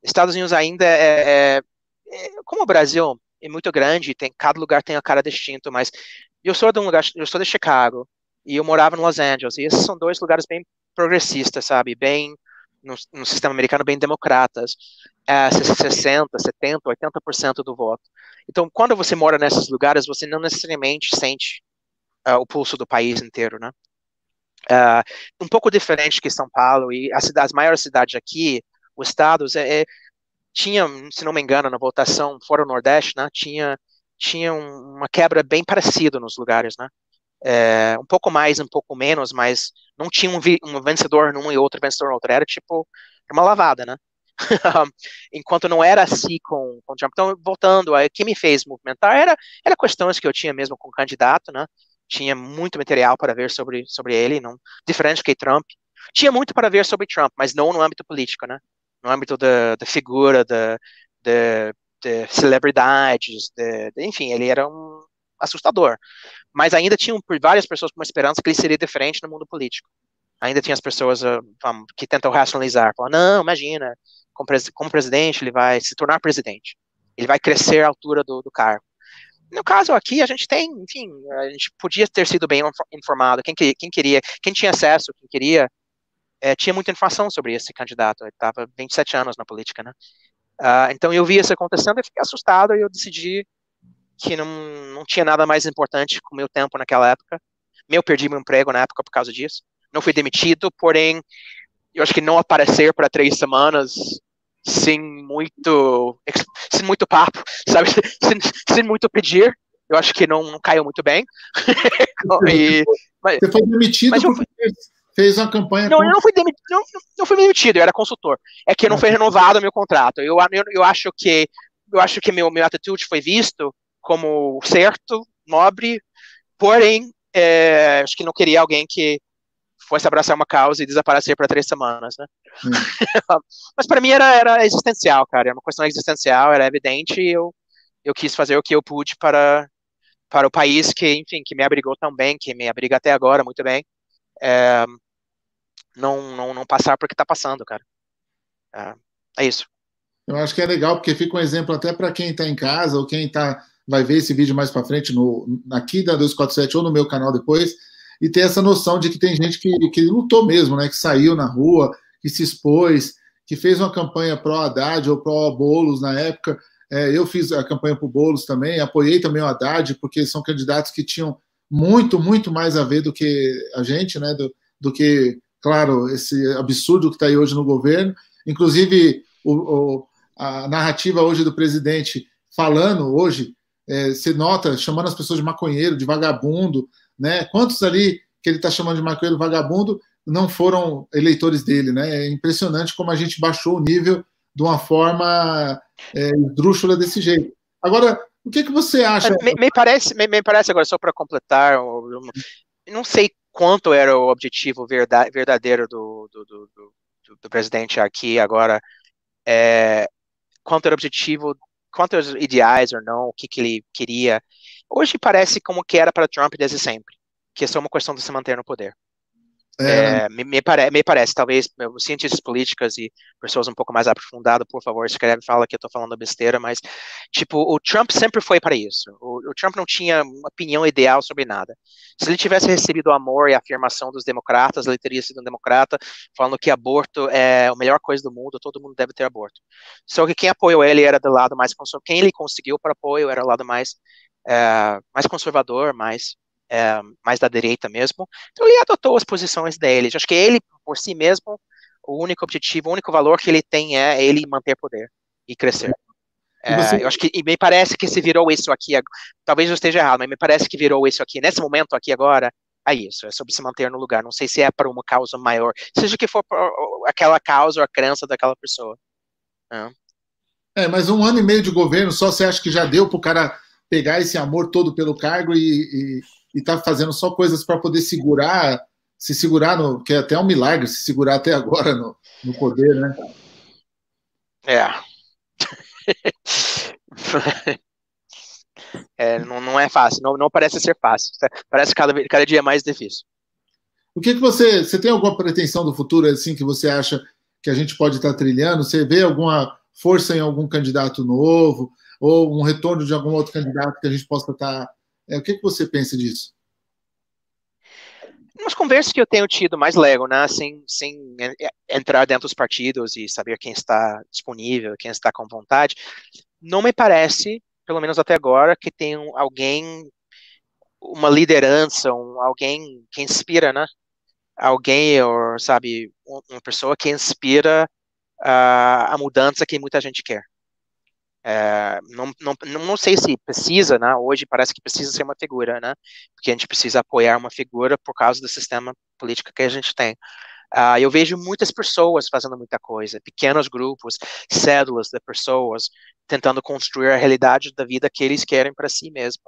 Estados Unidos ainda como o Brasil, é muito grande, cada lugar tem a cara distinto, mas eu sou de Chicago, e eu morava em Los Angeles, e esses são dois lugares bem progressistas, sabe, bem, no sistema americano, bem democratas, 60%, 70%, 80% do voto. Então, quando você mora nesses lugares, você não necessariamente sente o pulso do país inteiro, né? Um pouco diferente que São Paulo e as maiores cidades aqui, os estados tinha, se não me engano, na votação fora o Nordeste, né, tinha uma quebra bem parecida nos lugares, né, um pouco mais, um pouco menos, mas não tinha um vencedor num e outro vencedor no outro, era tipo uma lavada, né? Enquanto não era assim com Trump. Então, voltando, o que me fez movimentar era questões que eu tinha mesmo com o candidato, né? Tinha muito material para ver sobre ele, não, diferente que Trump. Tinha muito para ver sobre Trump, mas não no âmbito político, né? No âmbito da figura, de celebridades, enfim, ele era assustador. Mas ainda tinham várias pessoas com uma esperança que ele seria diferente no mundo político. Ainda tinha as pessoas que tentam racionalizar, falam, não, imagina, como presidente ele vai se tornar presidente, ele vai crescer à altura do cargo. No caso aqui, a gente tem, enfim, a gente podia ter sido bem informado, quem tinha acesso, quem queria, tinha muita informação sobre esse candidato, ele estava 27 anos na política, né? Então eu vi isso acontecendo e fiquei assustado, e eu decidi que não tinha nada mais importante com o meu tempo naquela época. Eu perdi meu emprego na época por causa disso, não fui demitido, porém, eu acho que não aparecer para 3 semanas sem muito papo, sabe, sem muito pedir, eu acho que não caiu muito bem. Você foi demitido porque fez uma campanha... Não, eu não fui demitido, eu era consultor. É que não foi renovado o meu contrato. Eu acho que minha atitude foi visto como certo, nobre, porém, acho que não queria alguém que fosse abraçar uma causa e desaparecer para 3 semanas, né? Mas para mim era existencial, cara, era uma questão existencial, era evidente, e eu quis fazer o que eu pude para o país que, enfim, que me abrigou tão bem, que me abriga até agora muito bem, não passar por o que está passando, cara. É isso. Eu acho que é legal, porque fica um exemplo até para quem está em casa, ou quem vai ver esse vídeo mais para frente, aqui da 247 ou no meu canal depois, e ter essa noção de que tem gente que lutou mesmo, né? Que saiu na rua, que se expôs, que fez uma campanha pró-Haddad ou pró-Boulos na época. Eu fiz a campanha pro Boulos também, apoiei também o Haddad, porque são candidatos que tinham muito mais a ver do que a gente, né? Do que, claro, esse absurdo que está aí hoje no governo. Inclusive, a narrativa hoje do presidente falando hoje, se nota, chamando as pessoas de maconheiro, de vagabundo, né? Quantos ali que ele está chamando de maconheiro, vagabundo, não foram eleitores dele, né? É impressionante como a gente baixou o nível de uma forma esdrúxula desse jeito. Agora, o que você acha? Me parece agora, só para completar, eu não sei quanto era o objetivo verdadeiro do presidente aqui agora, quanto era o objetivo, quantos ideais ou não, o que ele queria. Hoje parece como que era para Trump desde sempre, que é só uma questão de se manter no poder. Me parece, talvez os cientistas políticos e pessoas um pouco mais aprofundadas, por favor, escreve, fala que eu estou falando besteira, mas tipo, o Trump sempre foi para isso. O Trump não tinha uma opinião ideal sobre nada. Se ele tivesse recebido o amor e a afirmação dos democratas, ele teria sido um democrata falando que aborto é a melhor coisa do mundo, todo mundo deve ter aborto. Só que quem apoiou ele era do lado mais conservador, quem ele conseguiu para apoio era o lado mais conservador, mais da direita mesmo. Então ele adotou as posições dele. Acho que ele, por si mesmo, o único objetivo, o único valor que ele tem é ele manter poder e crescer. Eu acho que, e me parece que se virou isso aqui, talvez eu esteja errado, mas me parece que virou isso aqui, nesse momento aqui agora, é isso, é sobre se manter no lugar. Não sei se é para uma causa maior, seja que for aquela causa ou a crença daquela pessoa. Mas 1 ano e meio de governo, só você acha que já deu para o cara pegar esse amor todo pelo cargo e tá fazendo só coisas para poder se segurar, que é até um milagre, se segurar até agora no poder, né? Não é fácil, não parece ser fácil, parece cada dia mais difícil. O que você tem alguma pretensão do futuro, assim, que você acha que a gente pode estar trilhando? Você vê alguma força em algum candidato novo, ou um retorno de algum outro candidato que a gente possa estar... O que você pensa disso? Nas conversas que eu tenho tido mais Lego, né, sem entrar dentro dos partidos e saber quem está disponível, quem está com vontade, não me parece, pelo menos até agora, que tem alguém, uma liderança, alguém que inspira, né? Alguém, ou sabe, uma pessoa que inspira a mudança que muita gente quer. Não sei se precisa, né? Hoje parece que precisa ser uma figura, né? Porque a gente precisa apoiar uma figura por causa do sistema político que a gente tem. Eu vejo muitas pessoas fazendo muita coisa, pequenos grupos, cédulas de pessoas tentando construir a realidade da vida que eles querem para si mesmo.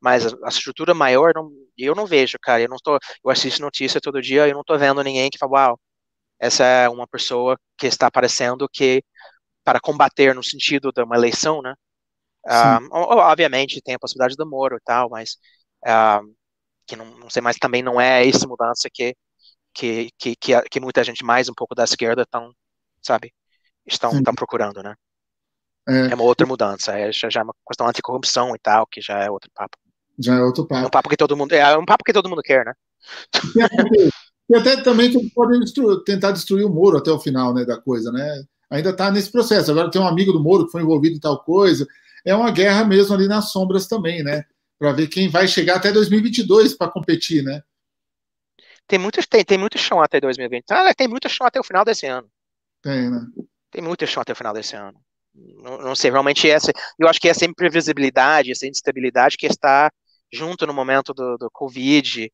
Mas a estrutura maior eu não vejo, cara. Eu assisto notícia todo dia, eu não estou vendo ninguém que fala, uau, essa é uma pessoa que está aparecendo para combater no sentido de uma eleição, né? Obviamente tem a possibilidade do Moro e tal, mas que não sei, mas também não é essa mudança que muita gente mais um pouco da esquerda estão procurando, né? É uma outra mudança, já é uma questão anticorrupção e tal, que já é outro papo. Já é outro papo. É um papo que todo mundo quer, né? E até também que podem tentar destruir o Moro até o final, né, da coisa, né? Ainda está nesse processo. Agora tem um amigo do Moro que foi envolvido em tal coisa. É uma guerra mesmo ali nas sombras também, né? Para ver quem vai chegar até 2022 para competir, né? Tem muito chão até 2020. Tem muito chão até o final desse ano. Tem, né? Tem muito chão até o final desse ano. Não sei, realmente eu acho que essa imprevisibilidade, essa instabilidade que está junto no momento do Covid,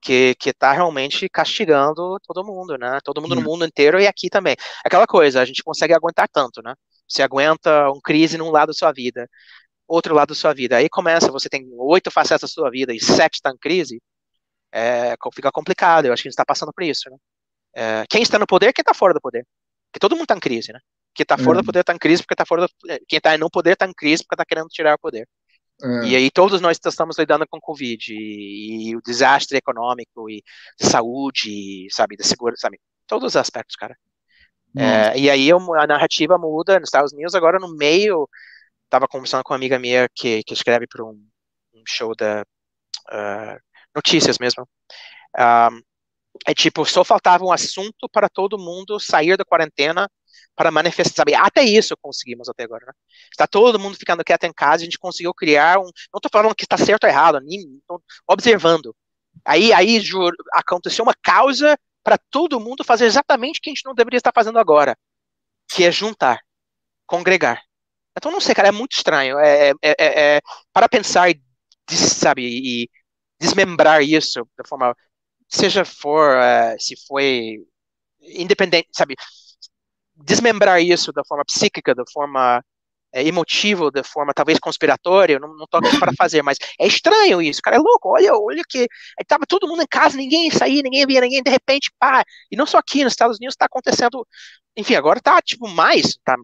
que está realmente castigando todo mundo, né? Todo mundo no mundo inteiro e aqui também. Aquela coisa, a gente consegue aguentar tanto, né? Você aguenta uma crise num lado da sua vida, outro lado da sua vida. Aí começa, você tem 8 facetas da sua vida e 7 estão em crise, fica complicado. Eu acho que a gente está passando por isso, né? Quem está no poder, quem está fora do poder. Porque todo mundo está em crise, né? Quem está fora do poder está em crise porque quem está no poder está em crise porque está querendo tirar o poder. E aí todos nós estamos lidando com o Covid e o desastre econômico e de saúde, sabe, de segurança, sabe, todos os aspectos, cara. E aí a narrativa muda nos Estados Unidos. Agora no meio, estava conversando com uma amiga minha que escreve para um show da notícias mesmo. É tipo, só faltava um assunto para todo mundo sair da quarentena para manifestar, sabe? Até isso conseguimos até agora, né? Está todo mundo ficando quieto em casa, a gente conseguiu criar um... Não tô falando que está certo ou errado, tô observando. Aí aconteceu uma causa para todo mundo fazer exatamente o que a gente não deveria estar fazendo agora, que é juntar, congregar. Então, não sei, cara, é muito estranho. Para pensar, sabe, e desmembrar isso da forma... se foi independente, sabe, desmembrar isso da forma psíquica, da forma emotiva, da forma talvez conspiratória, eu não tô aqui para fazer, mas é estranho isso, cara, é louco, olha que tava todo mundo em casa, ninguém ia sair, ninguém via ninguém, de repente, pá, e não só aqui, nos Estados Unidos tá acontecendo, enfim, agora tá, tipo,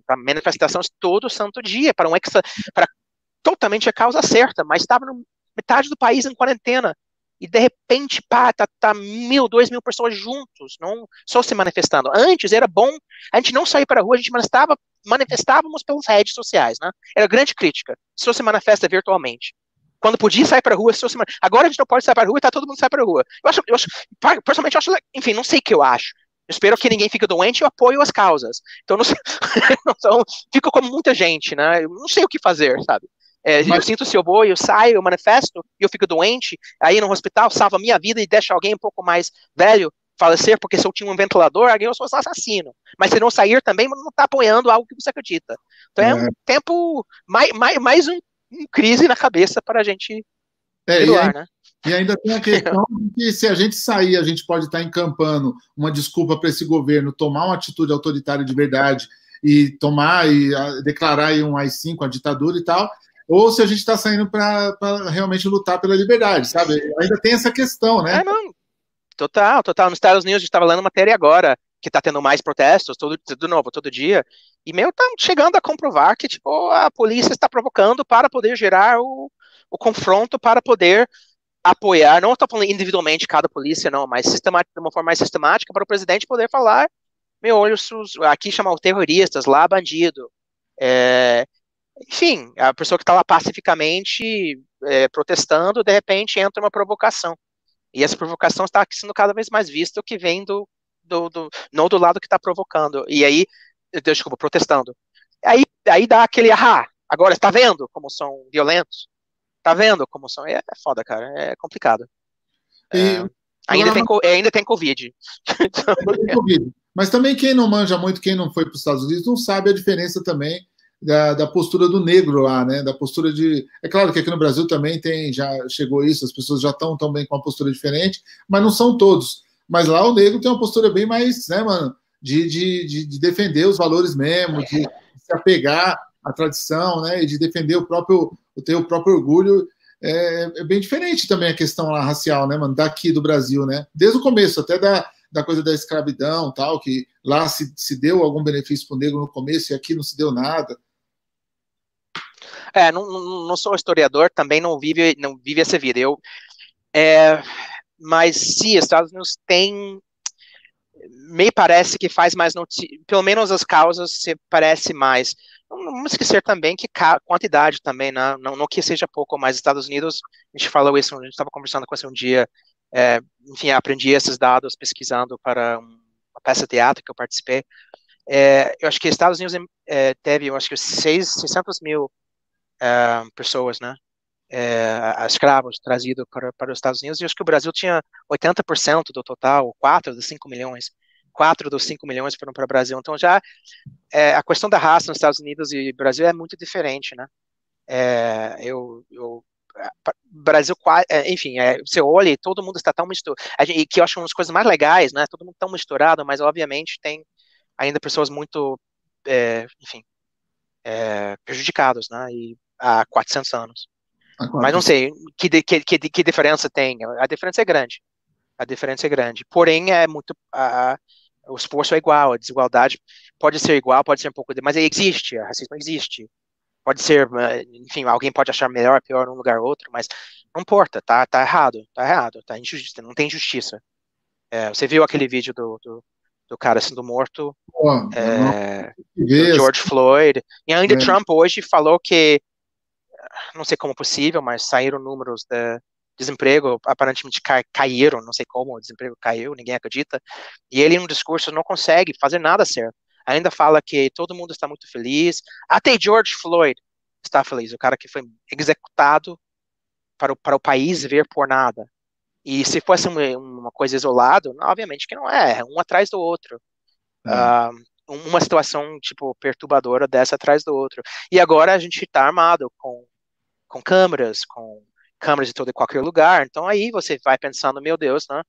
tá manifestações todo santo dia, para totalmente a causa certa, mas tava metade do país em quarentena, e de repente, pá, tá 1.000, 2.000 pessoas juntos, não só se manifestando. Antes era bom, a gente não saía para a rua, a gente manifestávamos pelas redes sociais, né? Era grande crítica, só se manifesta virtualmente. Quando podia sair para a rua, agora a gente não pode sair para a rua, tá todo mundo sai para a rua. Personalmente, eu acho, enfim, não sei o que eu acho. Eu espero que ninguém fique doente, eu apoio as causas. Então, não sei, então fico como muita gente, né? Eu não sei o que fazer, sabe? Eu sinto se eu vou, eu saio, eu manifesto, eu fico doente, aí no hospital salvo a minha vida e deixo alguém um pouco mais velho falecer, porque se eu tinha um ventilador, eu sou assassino. Mas se não sair também, não está apoiando algo que você acredita. Então é um tempo, mais um crise na cabeça para a gente doar, né? E ainda tem a questão de que se a gente sair, a gente pode estar encampando uma desculpa para esse governo tomar uma atitude autoritária de verdade e tomar e declarar aí um AI-5, a ditadura e tal... Ou se a gente está saindo para realmente lutar pela liberdade, sabe? Ainda tem essa questão, né? Não. Total. Nos Estados Unidos, a gente estava lendo matéria agora, que está tendo mais protestos, todo dia. E meio tá chegando a comprovar que, tipo, a polícia está provocando para poder gerar o confronto, para poder apoiar. Não estou falando individualmente cada polícia, não, mas de uma forma mais sistemática para o presidente poder falar, meu olho, aqui chamam terroristas, lá bandido. Enfim, a pessoa que está lá pacificamente protestando, de repente entra uma provocação. E essa provocação está sendo cada vez mais vista, que vem não do lado que está provocando. E aí, desculpa, protestando. Aí dá aquele, agora está vendo como são violentos? Está vendo como são... É foda, cara, é complicado. Ainda tem Covid. Então, tem Covid. Mas também quem não manja muito, quem não foi para os Estados Unidos, não sabe a diferença também da postura do negro lá, né? Da postura de... É claro que aqui no Brasil também tem, já chegou isso, as pessoas já estão também com uma postura diferente, mas não são todos. Mas lá o negro tem uma postura bem mais, né, mano, de defender os valores mesmo, de se apegar à tradição, né, e de defender o próprio orgulho. É bem diferente também a questão lá racial, né, mano, daqui do Brasil, né? Desde o começo, até da coisa da escravidão, tal, que lá se deu algum benefício para o negro no começo e aqui não se deu nada. É, não sou historiador, também não vive essa vida. Mas sim, Estados Unidos tem, me parece que faz mais notícia, pelo menos as causas se parece mais. Não vamos esquecer também que quantidade também, né? Não que seja pouco, mas Estados Unidos, a gente falou isso, a gente estava conversando com você um dia, enfim, aprendi esses dados pesquisando para uma peça de teatro que eu participei. Eu acho que Estados Unidos teve, eu acho que 600 mil pessoas, né? Escravos trazidos para os Estados Unidos, e eu acho que o Brasil tinha 80% do total, 4 dos 5 milhões. 4 dos 5 milhões foram para o Brasil. Então, já a questão da raça nos Estados Unidos e Brasil é muito diferente, né? Brasil, enfim, você olha e todo mundo está tão misturado, e que eu acho uma das coisas mais legais, né? Todo mundo tão misturado, mas obviamente tem ainda pessoas muito, enfim, prejudicadas, né? E há 400 anos. Agora, mas não sei que diferença tem. A diferença é grande. Porém, é muito. O esforço é igual, a desigualdade pode ser igual, pode ser um pouco. Mas existe, o racismo existe. Pode ser, enfim, alguém pode achar melhor, pior, um lugar ou outro, mas não importa, tá errado, tá injustiça, não tem justiça. Você viu aquele vídeo do cara sendo morto, do George Floyd, e ainda Trump hoje falou que, não sei como possível, mas saíram números de desemprego, aparentemente caíram, não sei como, o desemprego caiu, ninguém acredita, e ele, num discurso, não consegue fazer nada certo. Ainda fala que todo mundo está muito feliz, até George Floyd está feliz, o cara que foi executado para o país ver por nada. E se fosse uma coisa isolada, obviamente que não é um atrás do outro. Uma situação, tipo, perturbadora dessa atrás do outro. E agora a gente está armado com câmeras de todo e qualquer lugar. Então aí você vai pensando, meu Deus, né?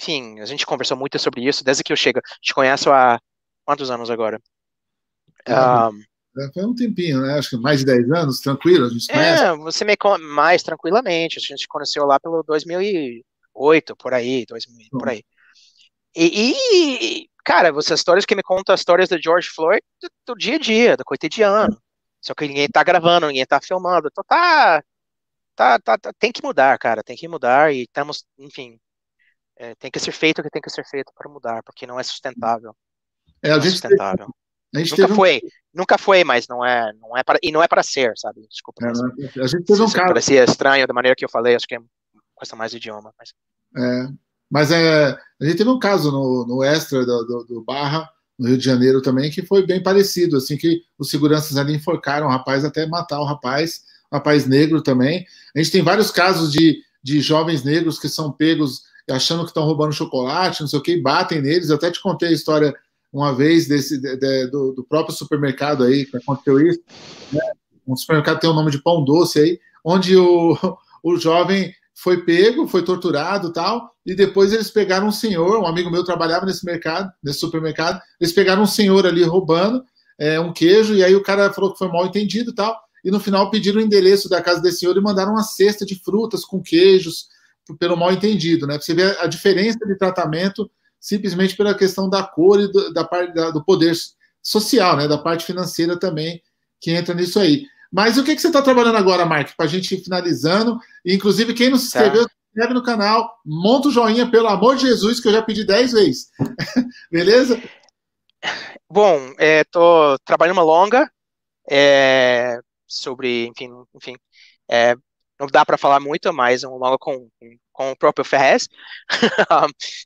Enfim, a gente conversou muito sobre isso desde que eu chego. Te conheço há quantos anos agora? Foi um tempinho, né? Acho que mais de 10 anos, tranquilo, a gente conhece. Você me conhece mais tranquilamente. A gente conheceu lá pelo 2008, por aí. E cara, essas histórias que me contam, as histórias do George Floyd, do dia a dia, do cotidiano. Só que ninguém tá gravando, ninguém tá filmando. Então tem que mudar, cara, tem que mudar. E estamos, enfim, tem que ser feito o que tem que ser feito para mudar, porque não é sustentável. Nunca foi, mas não é para, e não é para ser, sabe? Desculpa. A gente teve um caso. Parecia estranho da maneira que eu falei, acho que é questão mais de idioma. Mas a gente teve um caso no Extra do Barra, no Rio de Janeiro também, que foi bem parecido, assim, que os seguranças ali enforcaram o rapaz até matar o rapaz negro também. A gente tem vários casos de jovens negros que são pegos achando que estão roubando chocolate, não sei o que, e batem neles. Eu até te contei a história uma vez do próprio supermercado aí, que aconteceu isso, né? Um supermercado tem o nome de Pão Doce aí, onde o jovem foi pego, foi torturado e tal, e depois eles pegaram um senhor, um amigo meu trabalhava nesse supermercado, eles pegaram um senhor ali roubando um queijo, e aí o cara falou que foi mal entendido e tal, e no final pediram o endereço da casa desse senhor e mandaram uma cesta de frutas com queijos pelo mal entendido, né? Pra você ver a diferença de tratamento simplesmente pela questão da cor e do poder social, né? Da parte financeira também, que entra nisso aí. Mas o que você está trabalhando agora, Marc? Para a gente ir finalizando. Inclusive, quem não se inscreveu, se inscreve no canal, monta o joinha, pelo amor de Jesus, que eu já pedi 10 vezes. Beleza? Bom, estou trabalhando uma longa sobre, enfim não dá para falar muito, mas um longa com o próprio Ferréz.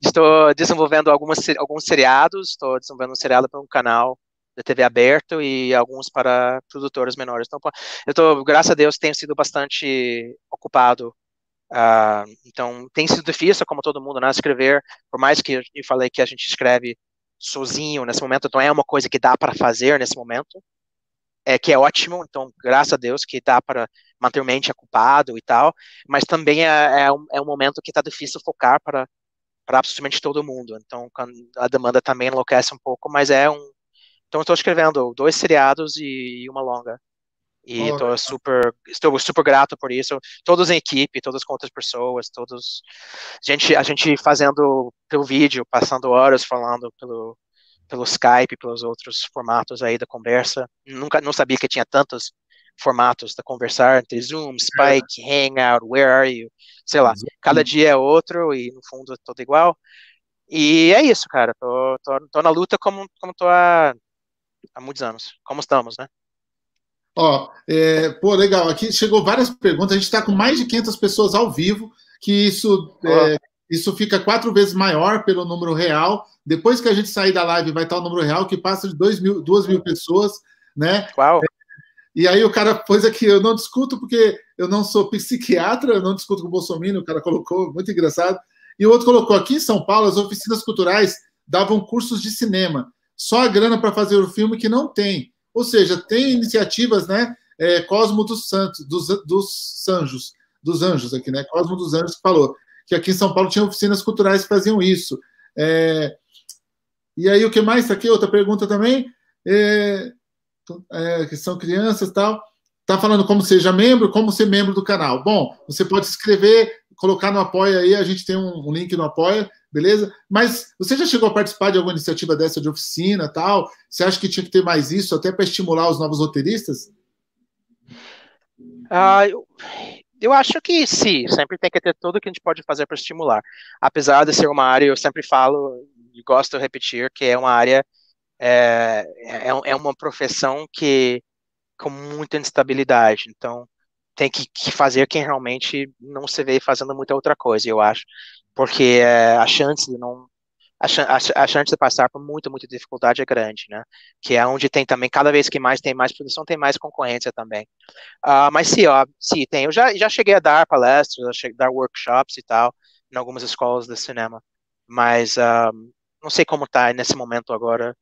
Estou desenvolvendo alguns seriados, estou desenvolvendo um seriado para um canal da TV aberto e alguns para produtoras menores. Então, eu estou, graças a Deus, tenho sido bastante ocupado. Então, tem sido difícil, como todo mundo, né, escrever, por mais que eu falei que a gente escreve sozinho nesse momento, então é uma coisa que dá para fazer nesse momento, que é ótimo, então, graças a Deus, que dá para manter a mente ocupado e tal, mas também é um momento que está difícil focar para absolutamente todo mundo, então a demanda também enlouquece um pouco, mas então, estou escrevendo 2 seriados e uma longa. E estou super grato por isso. Todos em equipe, todos com outras pessoas, todos... A gente fazendo pelo vídeo, passando horas falando pelo Skype, pelos outros formatos aí da conversa. Não sabia que tinha tantos formatos da conversar entre Zoom, Spike, Hangout, Where Are You, sei lá, cada dia é outro e no fundo é tudo igual. E é isso, cara, tô na luta como tô há muitos anos, como estamos, né? Ó, pô, legal, aqui chegou várias perguntas, a gente tá com mais de 500 pessoas ao vivo, que isso... Isso fica 4 vezes maior pelo número real. Depois que a gente sair da live, vai estar o número real, que passa de 2 mil pessoas, né? Uau. E aí o cara pôs aqui, eu não discuto porque eu não sou psiquiatra, eu não discuto com o Bolsonaro, o cara colocou, muito engraçado. E o outro colocou, aqui em São Paulo, as oficinas culturais davam cursos de cinema. Só a grana para fazer o filme que não tem. Ou seja, tem iniciativas, né? Cosmo dos Santos, dos Anjos aqui, né? Cosmo dos Anjos que falou que aqui em São Paulo tinha oficinas culturais que faziam isso. E aí, o que mais? Tá aqui outra pergunta também, que são crianças e tal. Tá falando como ser membro do canal. Bom, você pode se inscrever, colocar no Apoia aí, a gente tem um link no Apoia, beleza? Mas você já chegou a participar de alguma iniciativa dessa de oficina e tal? Você acha que tinha que ter mais isso, até para estimular os novos roteiristas? Eu acho que sim, sempre tem que ter tudo que a gente pode fazer para estimular. Apesar de ser uma área, eu sempre falo, e gosto de repetir, que é uma área, é uma profissão que com muita instabilidade. Então, tem que fazer quem realmente não se vê fazendo muita outra coisa, eu acho. Porque a chance de passar por muita dificuldade é grande, né? Que é onde tem também, cada vez que tem mais produção, tem mais concorrência também. Mas sim, tem. Eu já cheguei a dar palestras, dar workshops e tal, em algumas escolas de cinema. Mas não sei como está nesse momento agora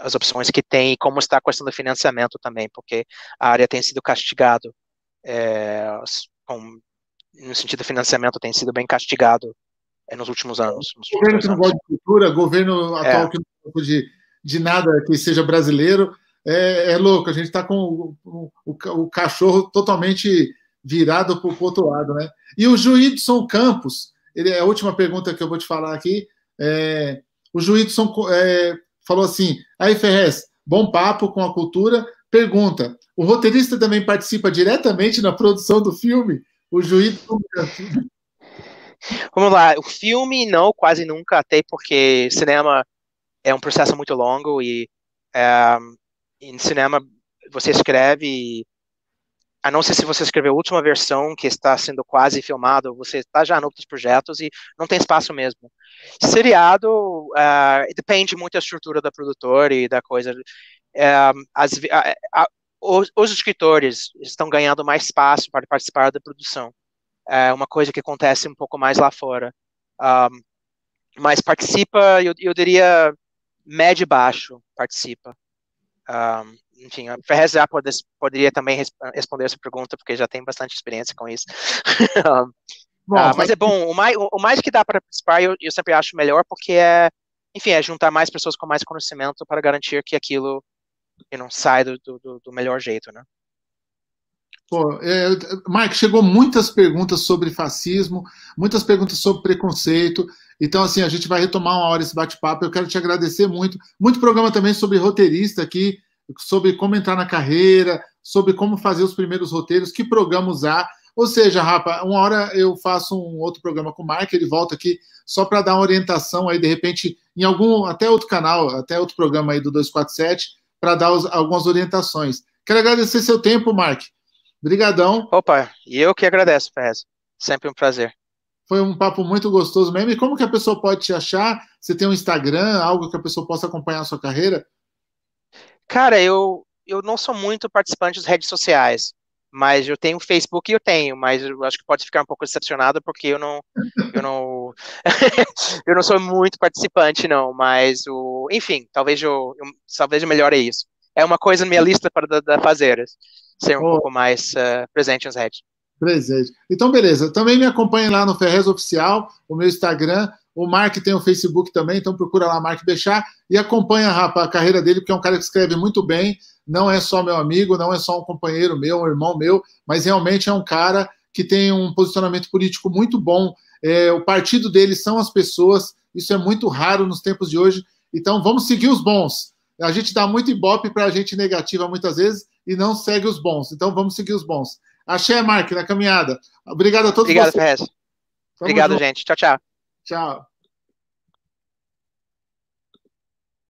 as opções que tem e como está a questão do financiamento também, porque a área tem sido castigado, no sentido do financiamento tem sido bem castigado nos últimos anos. O governo que não gosta de cultura, governo atual que não gosta de nada que seja brasileiro, é louco. A gente está com o cachorro totalmente virado para o outro lado, né? E o Juidson Campos, a última pergunta que eu vou te falar aqui, o Juidson falou assim, aí Ferréz, bom papo com a cultura, pergunta, o roteirista também participa diretamente na produção do filme? O Juidson Campos. Vamos lá, o filme não, quase nunca, até porque cinema é um processo muito longo e em cinema você escreve, a não ser se você escreveu a última versão que está sendo quase filmado, você está já em outros projetos e não tem espaço mesmo. Seriado depende muito da estrutura da produtora e da coisa. Os escritores estão ganhando mais espaço para participar da produção. É uma coisa que acontece um pouco mais lá fora. Mas participa, eu diria, médio e baixo participa. Enfim, a Ferrez poderia também responder essa pergunta, porque já tem bastante experiência com isso. Mas é bom, o mais que dá para participar, eu sempre acho melhor, porque é juntar mais pessoas com mais conhecimento para garantir que aquilo não sai do melhor jeito, né? Pô, Marc, chegou muitas perguntas sobre fascismo, muitas perguntas sobre preconceito, então assim, a gente vai retomar uma hora esse bate-papo, eu quero te agradecer muito programa também sobre roteirista aqui, sobre como entrar na carreira, sobre como fazer os primeiros roteiros, que programa usar, ou seja, rapaz, uma hora eu faço um outro programa com o Marc, ele volta aqui só para dar uma orientação aí, de repente, em algum, até outro canal, até outro programa aí do 247, para dar algumas orientações. Quero agradecer seu tempo, Marc. Obrigadão. Opa, e eu que agradeço, Ferréz. Sempre um prazer. Foi um papo muito gostoso mesmo. E como que a pessoa pode te achar? Você tem um Instagram, algo que a pessoa possa acompanhar a sua carreira? Cara, eu não sou muito participante das redes sociais, mas eu tenho Facebook e eu tenho, mas eu acho que pode ficar um pouco decepcionado porque eu não sou muito participante, não, mas enfim, talvez eu melhore isso. É uma coisa na minha lista para fazer. Ser um pouco mais presente nas redes. Presente. Então, beleza. Também me acompanhe lá no Ferréz Oficial, o meu Instagram. O Marc tem o Facebook também, então procura lá Marc Bechar e acompanha, rapaz, a carreira dele, porque é um cara que escreve muito bem. Não é só meu amigo, não é só um companheiro meu, um irmão meu, mas realmente é um cara que tem um posicionamento político muito bom. O partido dele são as pessoas. Isso é muito raro nos tempos de hoje. Então, vamos seguir os bons. A gente dá muito ibope para a gente negativa muitas vezes, e não segue os bons. Então vamos seguir os bons. Axé, Marc, na caminhada. Obrigado a todos vocês. Obrigado, Ferréz. Obrigado, gente. Tchau, tchau. Tchau.